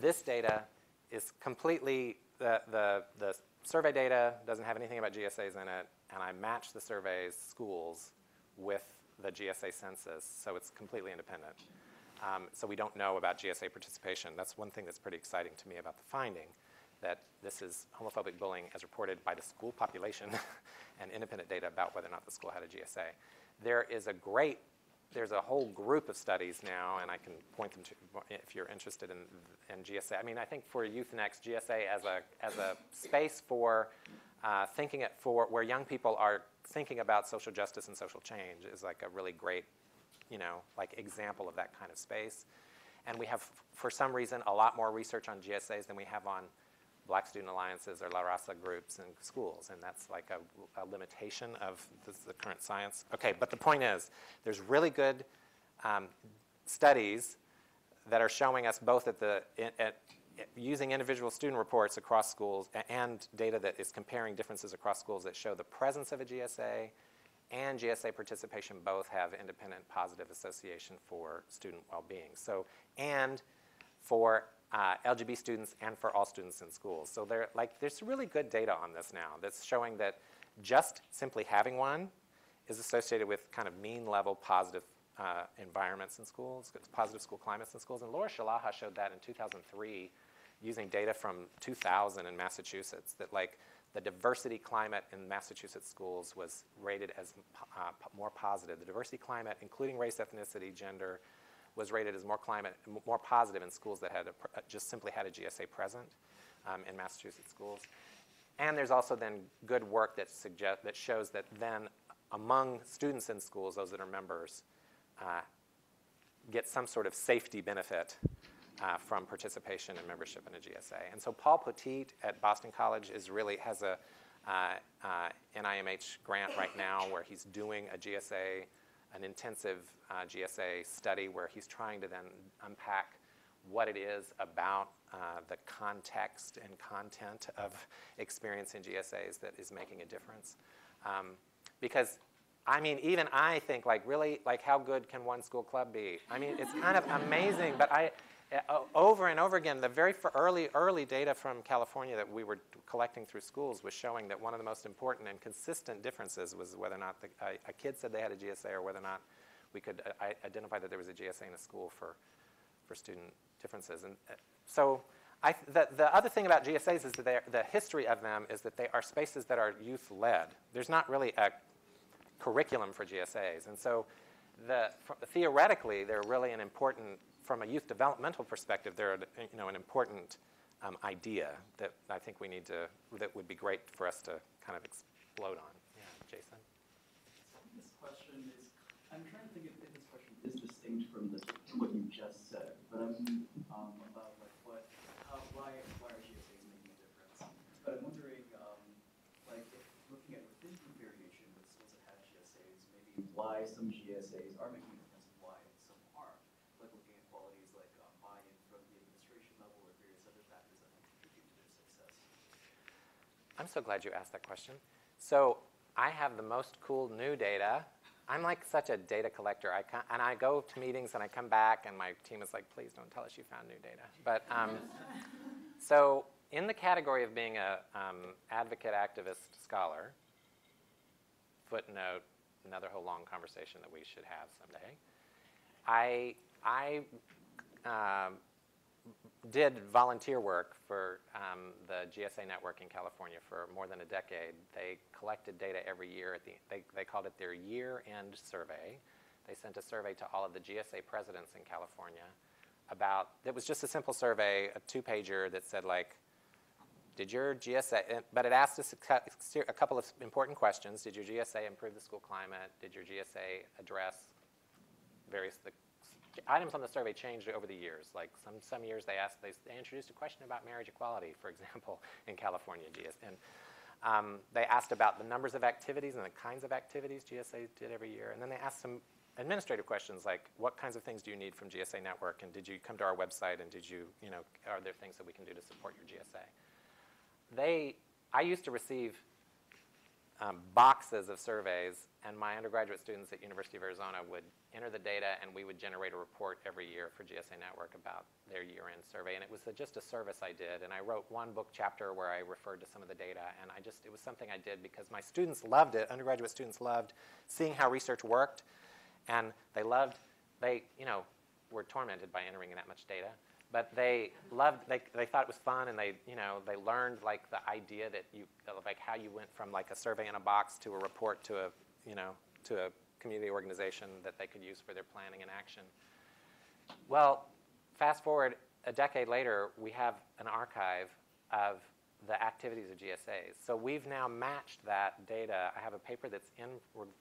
this data is completely, the survey data doesn't have anything about GSAs in it, and I match the survey's schools with the GSA census, so it's completely independent. So we don't know about GSA participation. That's one thing that's pretty exciting to me about the finding, that this is homophobic bullying as reported by the school population and independent data about whether or not the school had a GSA. There's a whole group of studies now, and I can point them to if you're interested in GSA. I mean, I think for YouthNext, GSA as a space for thinking it for where young people are thinking about social justice and social change is like a really great, you know, like example of that kind of space. And we have, for some reason, a lot more research on GSAs than we have on Black student alliances or La Raza groups in schools, and that's like a limitation of the current science. Okay, but the point is, there's really good studies that are showing us both at using individual student reports across schools and data that is comparing differences across schools that show the presence of a GSA and GSA participation both have independent positive association for student well-being. So, and for LGBT students and for all students in schools. So there's really good data on this now that's showing that just simply having one is associated with kind of mean level positive environments in schools, positive school climates in schools. And Laura Shalaha showed that in 2003 using data from 2000 in Massachusetts, that like the diversity climate in Massachusetts schools was rated as more positive. The diversity climate, including race, ethnicity, gender, was rated as more positive in schools that had just simply had a GSA present in Massachusetts schools. And there's also then good work that shows that then among students in schools, those that are members get some sort of safety benefit from participation and membership in a GSA. And so Paul Petit at Boston College has a NIMH grant right now where he's doing a GSA, an intensive GSA study where he's trying to then unpack what it is about the context and content of experience in GSAs that is making a difference. Because, I mean, even I think, like, really, like, how good can one school club be? I mean, it's kind of amazing, but over and over again, the very early data from California that we were collecting through schools was showing that one of the most important and consistent differences was whether or not a kid said they had a GSA or whether or not we could identify that there was a GSA in a school for student differences. And so the other thing about GSAs is that the history of them is that they are spaces that are youth-led. There's not really a curriculum for GSAs. And so theoretically, they're really an important, from a youth developmental perspective, they're, you know, an important idea that I think we need to, that would be great for us to kind of explode on. Yeah, Jason? This question is, I'm trying to think if this question is distinct from what you just said, but I'm about like why are GSAs making a difference? But I'm wondering, like, if looking at within group variation with schools that have GSAs, maybe why some GSAs are making a difference. I'm so glad you asked that question. So I have the most cool new data I'm like such a data collector. I go to meetings and I come back and my team is like, please don't tell us you found new data. But so in the category of being a advocate, activist, scholar, footnote, another whole long conversation that we should have someday, I did volunteer work for the GSA network in California for more than a decade. They collected data every year. They called it their year-end survey. They sent a survey to all of the GSA presidents in California about, it was just a simple survey, a two-pager that said, like, did your GSA, but it asked us a couple of important questions. Did your GSA improve the school climate? Did your GSA address various, the items on the survey changed over the years. Like some years they introduced a question about marriage equality, for example, in California GSA. And they asked about the numbers of activities and the kinds of activities GSA did every year. And then they asked some administrative questions like, what kinds of things do you need from GSA Network? And did you come to our website? And did you, you know, are there things that we can do to support your GSA? I used to receive boxes of surveys, and my undergraduate students at University of Arizona would enter the data, and we would generate a report every year for GSA Network about their year-end survey. And it was just a service I did, and I wrote one book chapter where I referred to some of the data, and it was something I did because my students loved it. Undergraduate students loved seeing how research worked, and they were tormented by entering in that much data. But they thought it was fun, and they learned like the idea that how you went from like a survey in a box to a report to a community organization that they could use for their planning and action. Well, fast forward a decade later, we have an archive of the activities of GSAs. So we've now matched that data. I have a paper that's in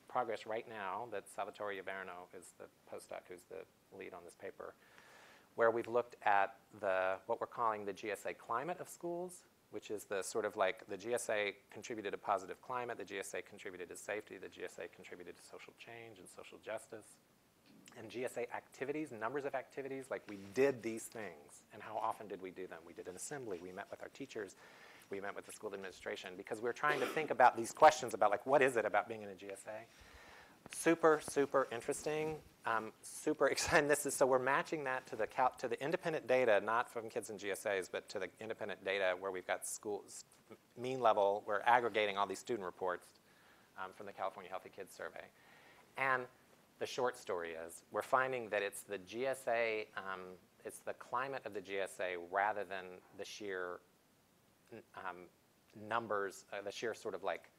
progress right now that Salvatore Iverno is the postdoc who's the lead on this paper, where we've looked at what we're calling the GSA climate of schools, which is the sort of like the GSA contributed to positive climate, the GSA contributed to safety, the GSA contributed to social change and social justice, and GSA activities, numbers of activities, like we did these things, and how often did we do them? We did an assembly, we met with our teachers, we met with the school administration, because we're trying to think about these questions about like, what is it about being in a GSA? Super, super interesting, super exciting. This is, so we're matching that to the independent data, not from kids in GSAs, but to the independent data where we've got schools, mean level. We're aggregating all these student reports from the California Healthy Kids Survey. And the short story is we're finding that it's the GSA, it's the climate of the GSA rather than the sheer numbers, the sheer sort of like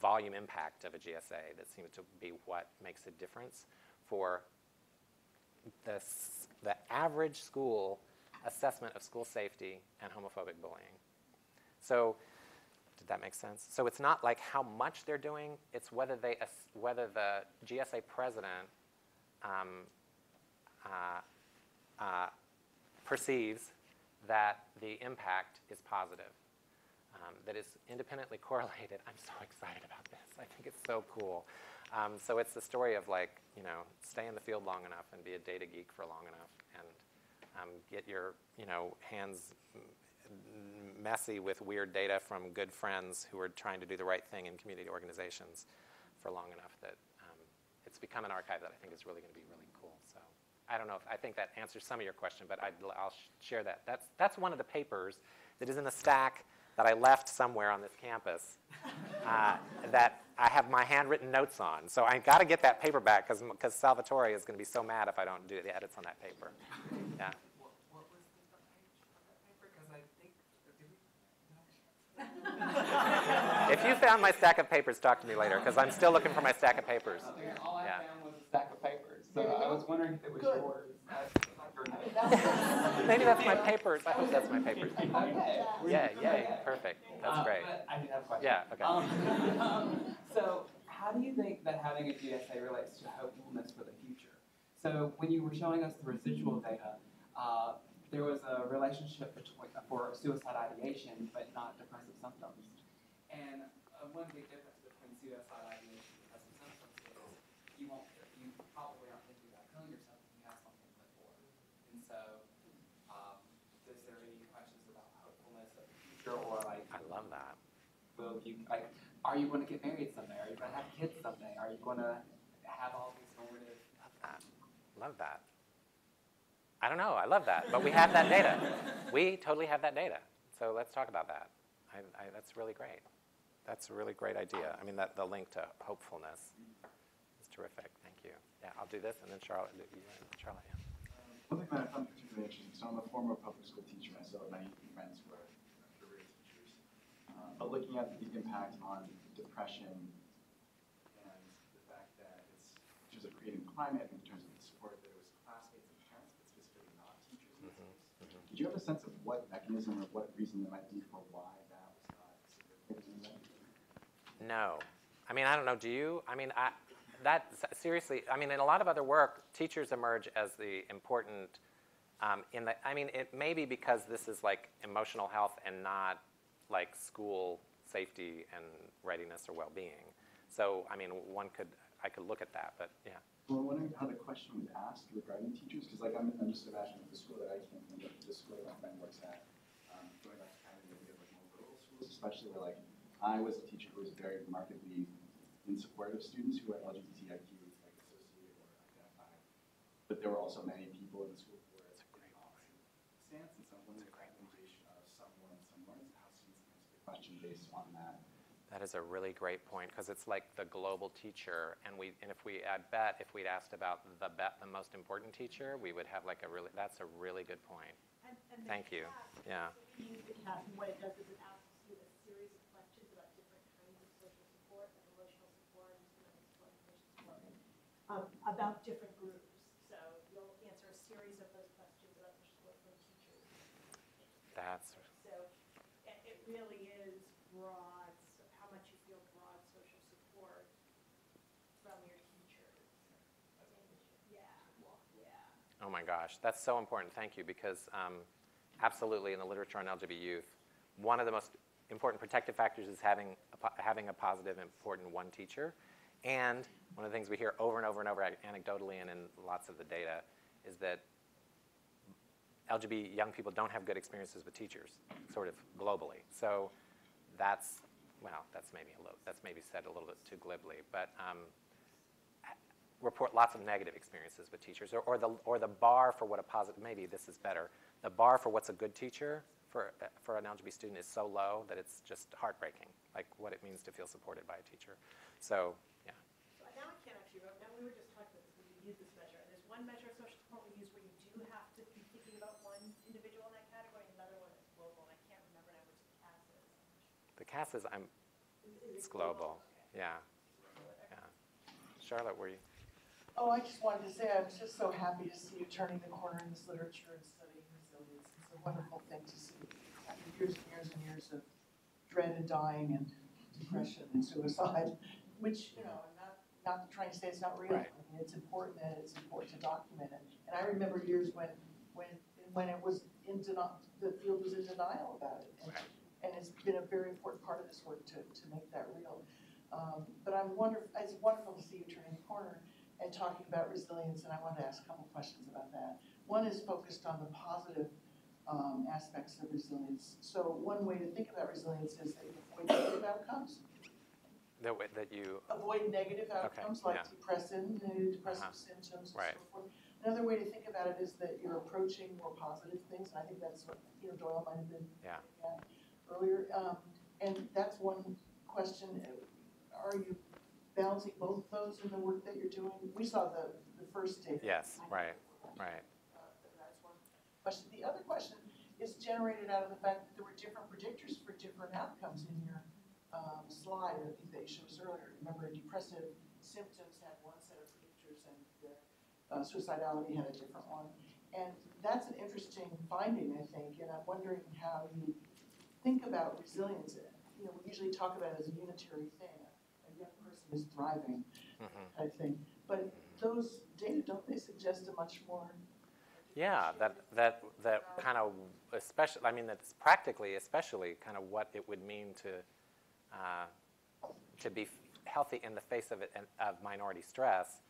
volume impact of a GSA that seems to be what makes a difference for the average school assessment of school safety and homophobic bullying. So did that make sense? So it's not like how much they're doing, it's whether the GSA president perceives that the impact is positive. That is independently correlated. I'm so excited about this. I think it's so cool. So it's the story of like, stay in the field long enough and be a data geek for long enough and get your, hands messy with weird data from good friends who are trying to do the right thing in community organizations for long enough that it's become an archive that I think is really going to be really cool. So I don't know if I think that answers some of your question, but I'll share that. That's one of the papers that is in a stack that I left somewhere on this campus that I have my handwritten notes on. So I got to get that paper back because Salvatore is going to be so mad if I don't do the edits on that paper. Yeah. What was the page of that paper? If you found my stack of papers, talk to me later because I'm still looking for my stack of papers. All I found was a stack of papers. So I was wondering if it was yours. Maybe that's my papers. I hope that's my papers. Okay. Yeah, perfect. That's great. I do have a question. Yeah, okay. So how do you think that having a GSA relates to hopefulness for the future? So when you were showing us the residual data, there was a relationship between for suicide ideation but not depressive symptoms. And one big difference between suicide ideation and depressive symptoms is you probably aren't thinking about killing yourself. So, is there any questions about hopefulness of the future, or like? I love that. Will you, like, are you going to get married someday? Are you going to have kids someday? Are you going to have all these normative... Love that. I don't know. I love that. But we have that data. We totally have that data. So let's talk about that. That's really great. That's a really great idea. I mean, that the link to hopefulness is terrific. Thank you. Yeah, I'll do this, and then Charlotte. Charlotte, yeah. One thing that I found particularly interesting, so I'm a former public school teacher myself, and many friends were career teachers. But looking at the impact on depression and the fact that it's in terms of creating climate, in terms of the support that it was classmates and parents, but specifically not teachers. Did you have a sense of what mechanism or what reason there might be for why that was not significant? No. I mean, I don't know. Do you? I mean, that, seriously, I mean, in a lot of other work, teachers emerge as the important, I mean, it may be because this is like emotional health and not like school safety and readiness or well-being. So, I mean, I could look at that, but yeah. Well, I'm wondering how the question was asked regarding teachers, because like I'm just imagining the school that I came from, the school that my friend works at, going back to kind of the idea of like more rural schools, especially where like I was a teacher who was very markedly in support of students who are LGBTQ like associated or identified, but there were also many people in the school who were at the stance and someone's representation of someone, and how students answer the question based on that. That is a really great point because it's like the global teacher, and I bet if we'd asked about the most important teacher, we would have like that's a really good point. And thank you. Yeah. What it does is it asks you a series of questions about different kinds of social support. About different groups. So you'll answer a series of those questions about the support from teachers. That's so it really is broad, so how much you feel broad social support from your teachers. Yeah. Yeah. Oh my gosh, that's so important. Thank you, because absolutely in the literature on LGBT youth, one of the most important protective factors is having a positive, important one teacher. And one of the things we hear over and over and over anecdotally and in lots of the data is that LGBT young people don't have good experiences with teachers, sort of globally. So that's, well, that's maybe said a little bit too glibly, but report lots of negative experiences with teachers, or the bar for what a positive, maybe this is better, the bar for what's a good teacher for an LGBT student is so low that it's just heartbreaking, like what it means to feel supported by a teacher. So. Now I can't actually vote. Now we were just talking about this when we use this measure. And there's one measure of social support we use where you do have to be thinking about one individual in that category, and another one is global. And I can't remember now which the CAS is. The CAS is it's global. Okay. Yeah. Yeah. Charlotte, were you? Oh, I just wanted to say I was just so happy to see you turning the corner in this literature and studying resilience. It's a wonderful thing to see after years and years and years of dread and dying and depression and suicide, which, you know, not to try and say it's not real. Right. I mean, it's important to document it. And I remember years when it was in denial, the field was in denial about it. And, and it's been a very important part of this work to make that real. But it's wonderful to see you turning the corner and talking about resilience. And I wanted to ask a couple questions about that. One is focused on the positive aspects of resilience. So one way to think about resilience is that you avoid negative outcomes. That you avoid negative outcomes like depressive symptoms. Right. And so forth. Another way to think about it is that you're approaching more positive things, and I think that's what Doyle might have been at earlier. And that's one question: are you balancing both of those in the work that you're doing? We saw the first data. Yes. Right. Right. That's one question. The other question is generated out of the fact that there were different predictors for different outcomes in your slide, I think that you showed us earlier. Remember, depressive symptoms had one set of predictors, and the, suicidality had a different one. And that's an interesting finding, I think. And I'm wondering how you think about resilience. You know, we usually talk about it as a unitary thing. A young person is thriving, I think. But those data, don't they suggest a much more? Yeah, that kind of, especially. I mean, that's practically, especially, kind of what it would mean to be healthy in the face of it, of minority stress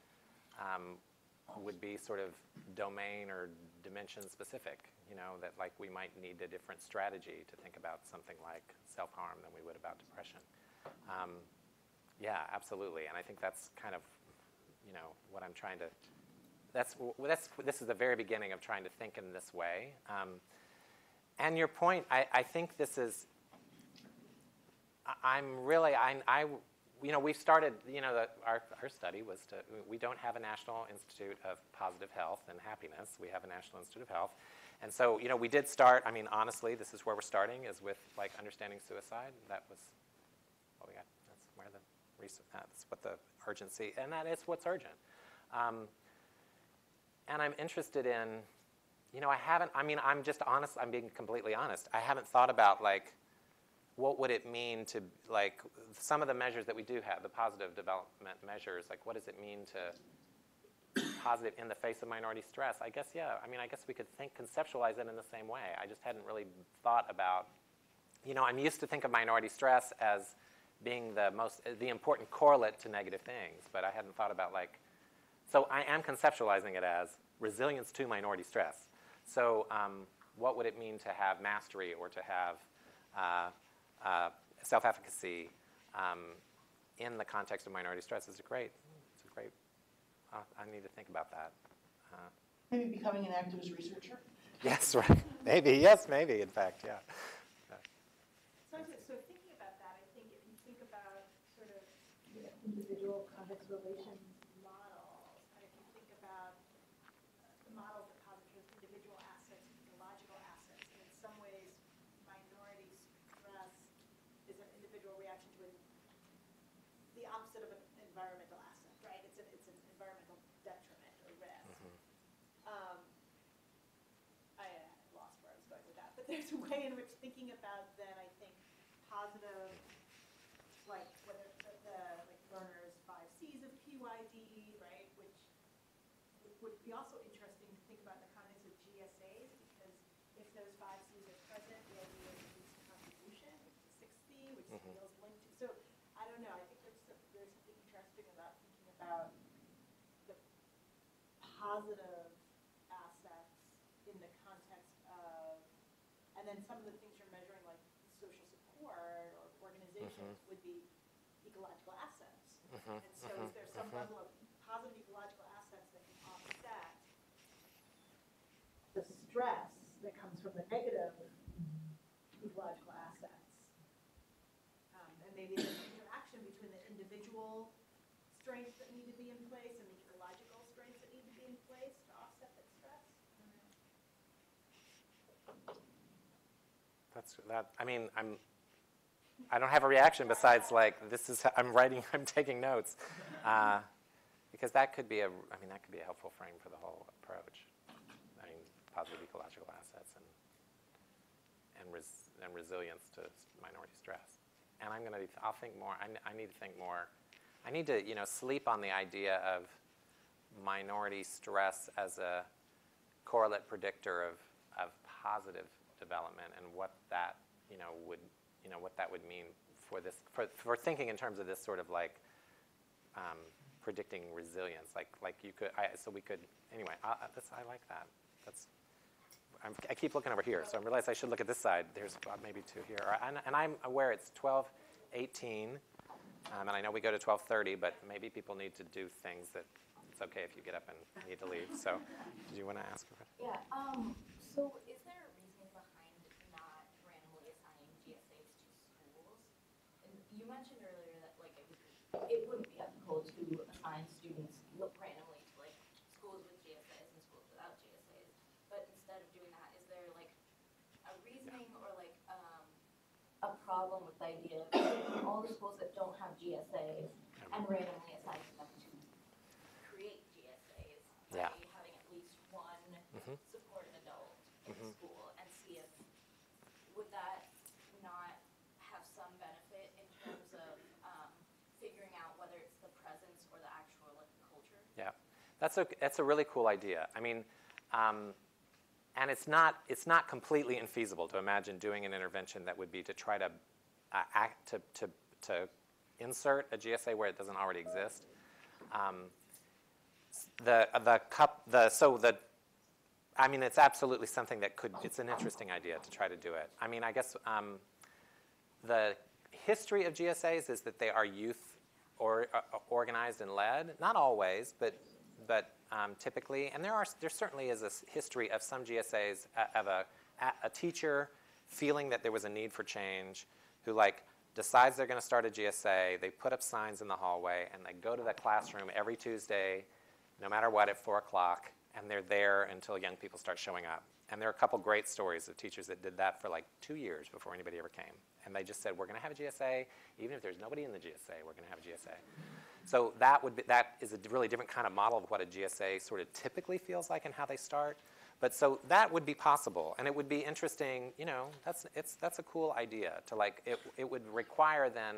would be sort of domain or dimension specific, that like we might need a different strategy to think about something like self-harm than we would about depression. Yeah, absolutely. And I think that's kind of you know, what I'm trying to, this is the very beginning of trying to think in this way. And your point, I think this is, you know, we've started, you know, our study was to, we don't have a National Institute of Positive Health and Happiness. We have a National Institute of Health. And so, you know, we did start, I mean, honestly, this is where we're starting, is with, like, understanding suicide. That was what we got. That's where the recent, that's what the urgency, and that is what's urgent. And I'm interested in, you know, I haven't, I mean, I'm just honest, I'm being completely honest. I haven't thought about, like, what would it mean to, like, some of the measures that we do have, the positive development measures, like, what does it mean to positive in the face of minority stress? I guess, yeah, I mean, I guess we could think, conceptualize it in the same way. I just hadn't really thought about, you know, I'm used to think of minority stress as being the most, the important correlate to negative things, but I hadn't thought about, like, so I am conceptualizing it as resilience to minority stress. So what would it mean to have mastery or to have self-efficacy in the context of minority stress? Is a great, it's a great, I need to think about that. Maybe becoming an activist researcher? Yes, right. Maybe, yes, maybe, in fact, yeah. So thinking about that, I think if you think about sort of the individual context relations, there's a way in which thinking about then, I think, positive, like whether the like learners 5 C's of PYD, right, which would be also interesting to think about in the context of GSAs, because if those 5 C's are present, the idea is a contribution, it's a 6C, which feels linked to. So I don't know. I think there's something interesting about thinking about the positive assets in the context of. And then some of the things you're measuring, like social support or organizations, would be ecological assets. And so is there some level of positive ecological assets that can offset the stress that comes from the negative ecological assets? And maybe there's an interaction between the individual strengths that need to be in place and the ecological strengths that need to be in place to offset that stress? That's that. I mean, I don't have a reaction besides like this is. I'm writing. I'm taking notes, because that could be a. I mean, that could be a helpful frame for the whole approach. I mean, positive ecological assets and resilience to minority stress. And I'm gonna. I'll think more. I need to think more. I need to, you know, sleep on the idea of minority stress as a correlate predictor of positive development and what that, you know, would, you know, what that would mean for this, for thinking in terms of this sort of like predicting resilience, like you could, so we could, anyway, I like that. That's, I keep looking over here, so I realize I should look at this side. There's maybe two here, and I'm aware it's 12:18, and I know we go to 12:30, but maybe people need to do things that it's okay if you get up and need to leave. So, do you want to ask? Yeah. So is there you mentioned earlier that like it wouldn't be ethical to assign students randomly to like schools with GSAs and schools without GSAs, but instead of doing that, is there like a reasoning or like a problem with the idea of all the schools that don't have GSAs and randomly assigning them to create GSAs by having at least one supportive adult in the school, and see if would that not have some benefit? That's a really cool idea. I mean, and it's not completely infeasible to imagine doing an intervention that would be to try to to insert a GSA where it doesn't already exist. I mean, it's absolutely something that could. It's an interesting idea to try to do it. I mean, I guess the history of GSAs is that they are youth or organized and led. Not always, but typically. And there certainly is a history of some GSAs of a teacher feeling that there was a need for change, who like decides they're going to start a GSA. They put up signs in the hallway and they go to the classroom every Tuesday, no matter what, at 4 o'clock, and they're there until young people start showing up. And there are a couple great stories of teachers that did that for like 2 years before anybody ever came. And they just said, we're going to have a GSA. Even if there's nobody in the GSA, we're going to have a GSA. So that is a really different kind of model of what a GSA sort of typically feels like and how they start. But so that would be possible. And it would be interesting. You know, that's a cool idea to like, it would require then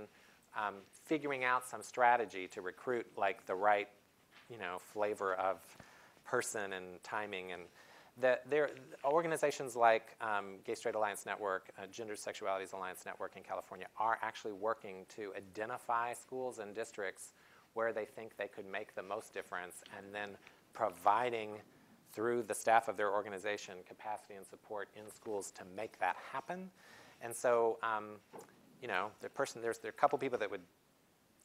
figuring out some strategy to recruit like the right, you know, flavor of person and timing. And that there organizations like Gay Straight Alliance Network, Gender and Sexuality Alliance Network in California are actually working to identify schools and districts where they think they could make the most difference, and then providing through the staff of their organization capacity and support in schools to make that happen. And so, you know, there are a couple people that would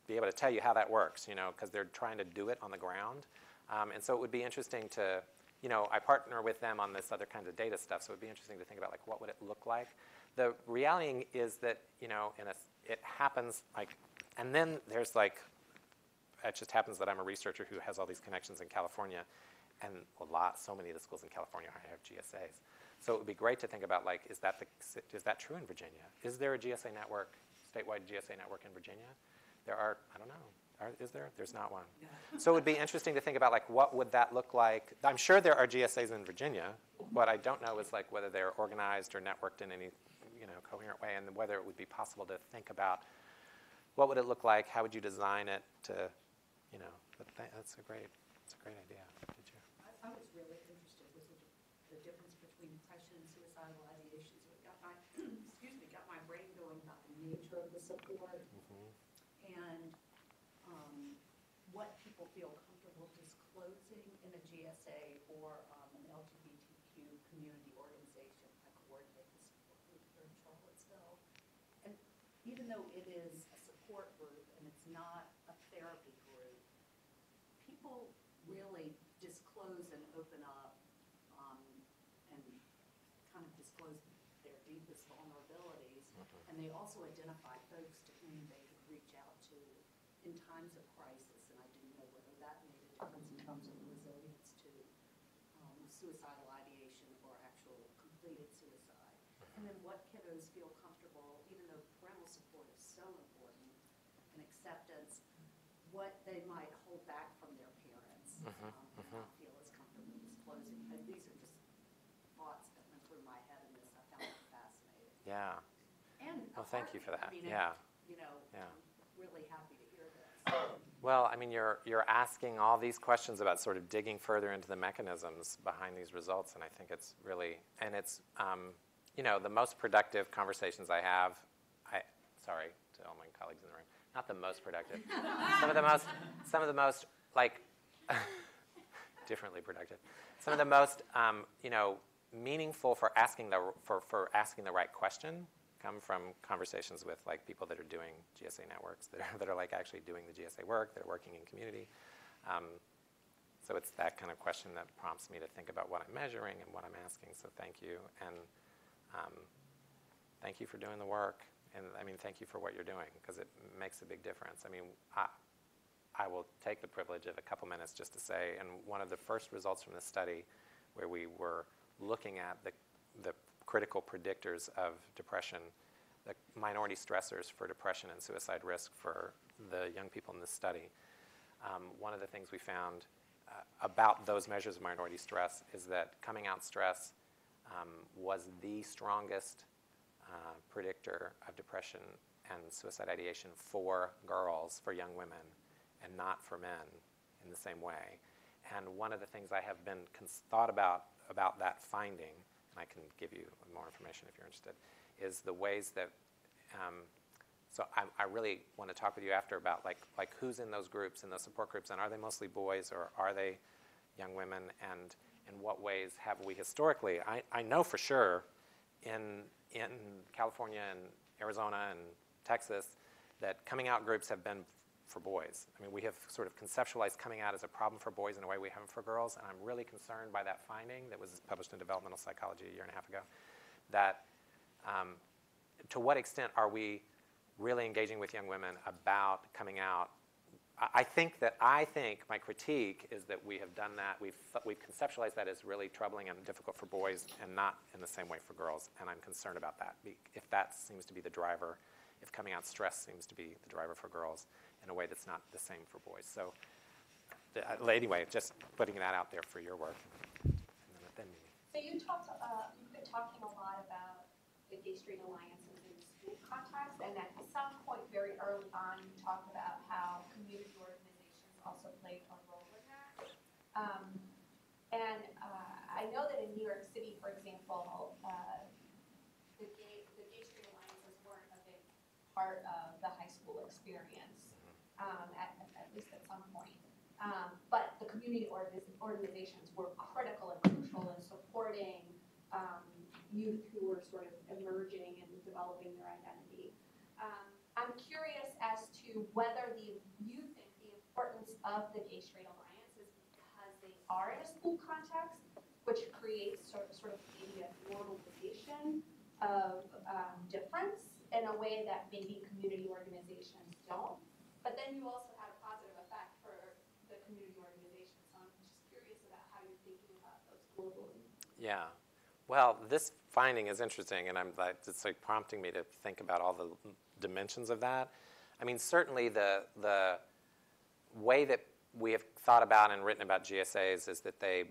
be able to tell you how that works, you know, because they're trying to do it on the ground. And so it would be interesting to, you know, I partner with them on this other kind of data stuff, so it would be interesting to think about, like, what would it look like? The reality is that, you know, it happens, like, and then there's, like, it just happens that I'm a researcher who has all these connections in California, and so many of the schools in California have GSAs. So it would be great to think about, like, is that true in Virginia? Is there a GSA network, statewide GSA network in Virginia? There are, I don't know. Is there? There's not one. So it would be interesting to think about, like, what would that look like? I'm sure there are GSAs in Virginia. What I don't know is, like, whether they're organized or networked in any, you know, coherent way, and whether it would be possible to think about what would it look like, how would you design it to, you know, that's a great idea. Did you? I was really interested with the difference between depression and suicidal ideation. So it got my, excuse me, got my brain going about the nature of the support and what people feel comfortable disclosing in a GSA or an LGBTQ community organization. I coordinate the support group here in Charlottesville. And even though it is a support group and it's not a therapy group, people really disclose and open up and kind of disclose their deepest vulnerabilities. And they also identify folks to whom they can reach out to in times of crisis, and I didn't know whether that made a difference in terms of resilience to suicidal ideation or actual completed suicide. And then what kiddos feel comfortable, even though parental support is so important, and acceptance, what they might hold back from their parents and not feel as comfortable disclosing. And these are just thoughts that went through my head, and this I found it fascinating. Yeah. And well, thank you for that. I mean, you know, I'm really happy to. Well, I mean, you're asking all these questions about sort of digging further into the mechanisms behind these results, and I think it's really, and it's, you know, the most productive conversations I have, sorry to all my colleagues in the room, not the most productive, some of the most, like, differently productive, some of the most, you know, meaningful for asking the right question come from conversations with like people that are doing GSA networks, that are like actually doing the GSA work, that are working in community. So it's that kind of question that prompts me to think about what I'm measuring and what I'm asking. So thank you, and thank you for doing the work, and I mean thank you for what you're doing, because it makes a big difference. I mean, I will take the privilege of a couple minutes just to say, and one of the first results from this study, where we were looking at the critical predictors of depression, the minority stressors for depression and suicide risk for the young people in this study. One of the things we found about those measures of minority stress is that coming out stress was the strongest predictor of depression and suicide ideation for girls, for young women, and not for men in the same way. And one of the things I have been thought about that finding, I can give you more information if you're interested, is the ways that, so I really want to talk with you after about like who's in those groups, in those support groups, and are they mostly boys or are they young women, and in what ways have we historically, I know for sure in California and Arizona and Texas that coming out groups have been for boys. I mean, we have sort of conceptualized coming out as a problem for boys in a way we haven't for girls, and I'm really concerned by that finding that was published in Developmental Psychology a year and a half ago, that to what extent are we really engaging with young women about coming out? I think my critique is that we have done that. We've conceptualized that as really troubling and difficult for boys and not in the same way for girls, and I'm concerned about that. If that seems to be the driver, if coming out stress seems to be the driver for girls in a way that's not the same for boys. So anyway, just putting that out there for your work. And then so you talked, you've been talking a lot about the Gay Street Alliances in school context, and at some point very early on you talked about how community organizations also played a role in that. I know that in New York City, for example, the Gay Street Alliances weren't a big part of the high school experience, at least at some point. But the community organizations were critical and crucial in supporting youth who were sort of emerging and developing their identity. I'm curious as to whether you think the importance of the Gay Straight Alliance is because they are in a school context, which creates sort of maybe a normalization of difference in a way that maybe community organizations don't. But then you also have yeah. Well, this finding is interesting, and it's like prompting me to think about all the dimensions of that. I mean, certainly the way that we have thought about and written about GSAs is that they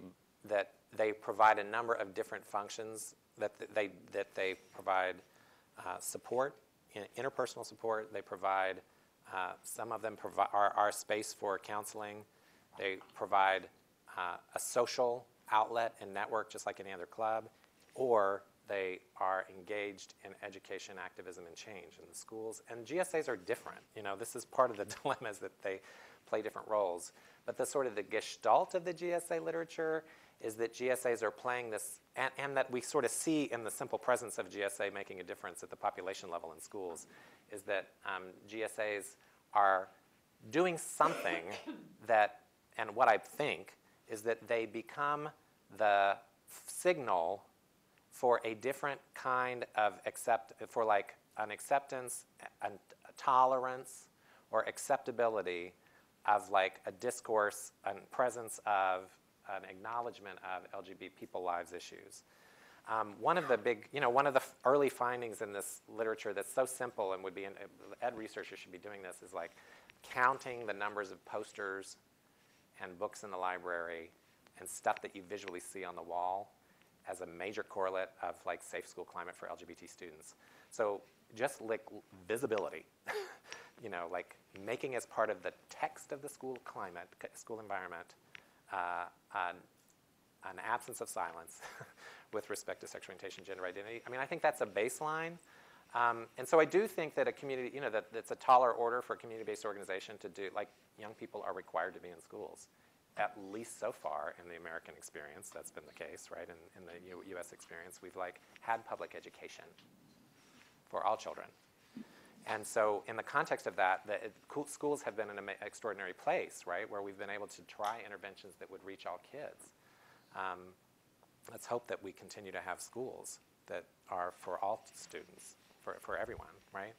provide a number of different functions, that they provide support, interpersonal support. They provide some of them are space for counseling. They provide a social outlet and network, just like any other club, or they are engaged in education, activism, and change in the schools. And GSAs are different. You know, this is part of the dilemma is that they play different roles. But the sort of the gestalt of the GSA literature is that GSAs are playing this, and that we sort of see in the simple presence of GSA making a difference at the population level in schools, is that GSAs are doing something that, and what I think, is that they become the signal for a different kind of an acceptance and tolerance or acceptability of like a discourse and presence of an acknowledgement of LGBT people lives issues. One of the early findings in this literature that's so simple and would be, ed researchers should be doing this, is like counting the numbers of posters and books in the library and stuff that you visually see on the wall as a major correlate of like safe school climate for LGBT students. So just like visibility, you know, like making as part of the text of the school climate, school environment, an absence of silence with respect to sexual orientation, gender identity. I mean, I think that's a baseline. And so I do think that a community, you know, that it's a taller order for a community-based organization to do, like young people are required to be in schools, at least so far in the American experience. That's been the case, right? In the U.S. experience, we've like had public education for all children. And so in the context of that, schools have been an extraordinary place, right? Where we've been able to try interventions that would reach all kids. Let's hope that we continue to have schools that are for all students. For everyone, right?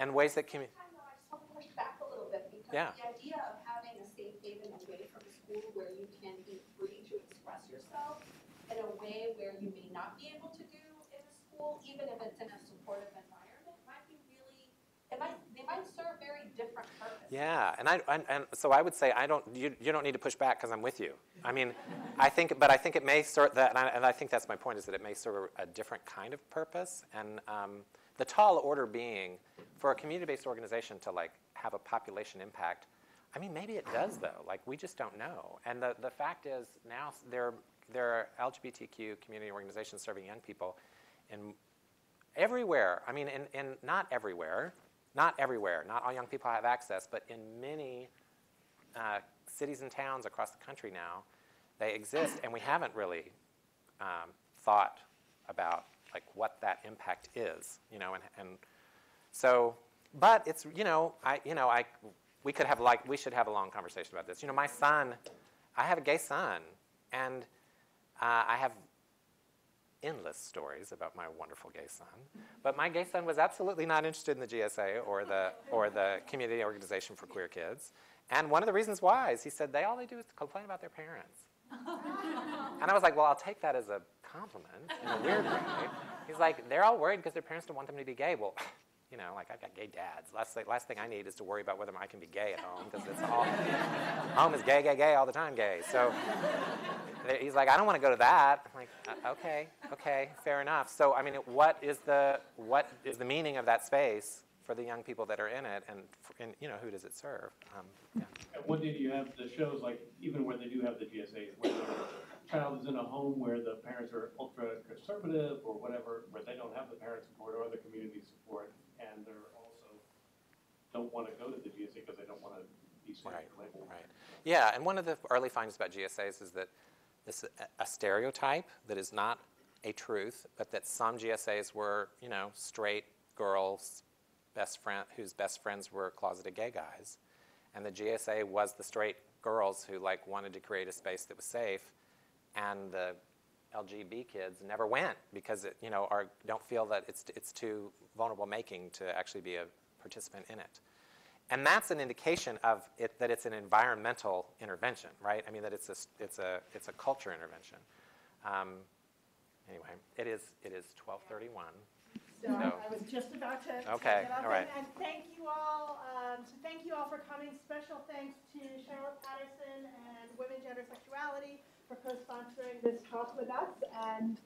And ways that community. I just want to push back a little bit because the idea of having a safe haven away from school where you can be free to express yourself in a way where you may not be able to do in a school, even if it's in a supportive environment, might be really. They might serve very different purposes. Yeah, and so I would say you don't need to push back because I'm with you. I mean, I think it may serve that, and I think that's my point, is that it may serve a different kind of purpose. And the tall order being for a community-based organization to like have a population impact. I mean, maybe it does though. Like we just don't know. And the fact is now there are LGBTQ community organizations serving young people in everywhere. I mean, in not everywhere. Not all young people have access, but in many cities and towns across the country now. They exist, and we haven't really thought about like what that impact is, you know, and so But it's, we could have, we should have a long conversation about this. You know, my son, I have a gay son, and I have endless stories about my wonderful gay son. But my gay son was absolutely not interested in the GSA or the Community Organization for Queer Kids. And one of the reasons why is he said, all they do is complain about their parents. And I was like, well, I'll take that as a compliment in a weird way. He's like, they're all worried because their parents don't want them to be gay. Well, you know, like, I've got gay dads. Last thing I need is to worry about whether I can be gay at home, because it's all, home is gay, gay, gay, all the time gay. So he's like, I don't want to go to that. I'm like, okay, fair enough. So, I mean, what is the meaning of that space for the young people that are in it, and you know, who does it serve? At what did you have the shows, like, even where they do have the GSA, where the child is in a home where the parents are ultra-conservative or whatever, where they don't have the parent support or the community support, and they're also don't want to go to the GSA because they don't want to be labeled. Right. Yeah, and one of the early findings about GSAs is that this is a stereotype that is not a truth, but that some GSAs were, you know, straight girls, whose best friends were closeted gay guys, and the GSA was the straight girls who wanted to create a space that was safe, and the LGB kids never went because it, don't feel that it's too vulnerable making to actually be a participant in it, and that's an indication of it that it's an environmental intervention, right? I mean that it's a culture intervention. Anyway, it is 12:31. So I was just about to take it up. All right. And thank you all. So thank you all for coming. Special thanks to Charlotte Patterson and Women, Gender, Sexuality for co-sponsoring this talk with us. And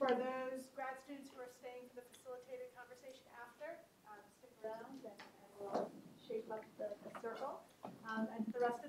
for those grad students who are staying for the facilitated conversation after, stick around and we'll shape up the circle. And for the rest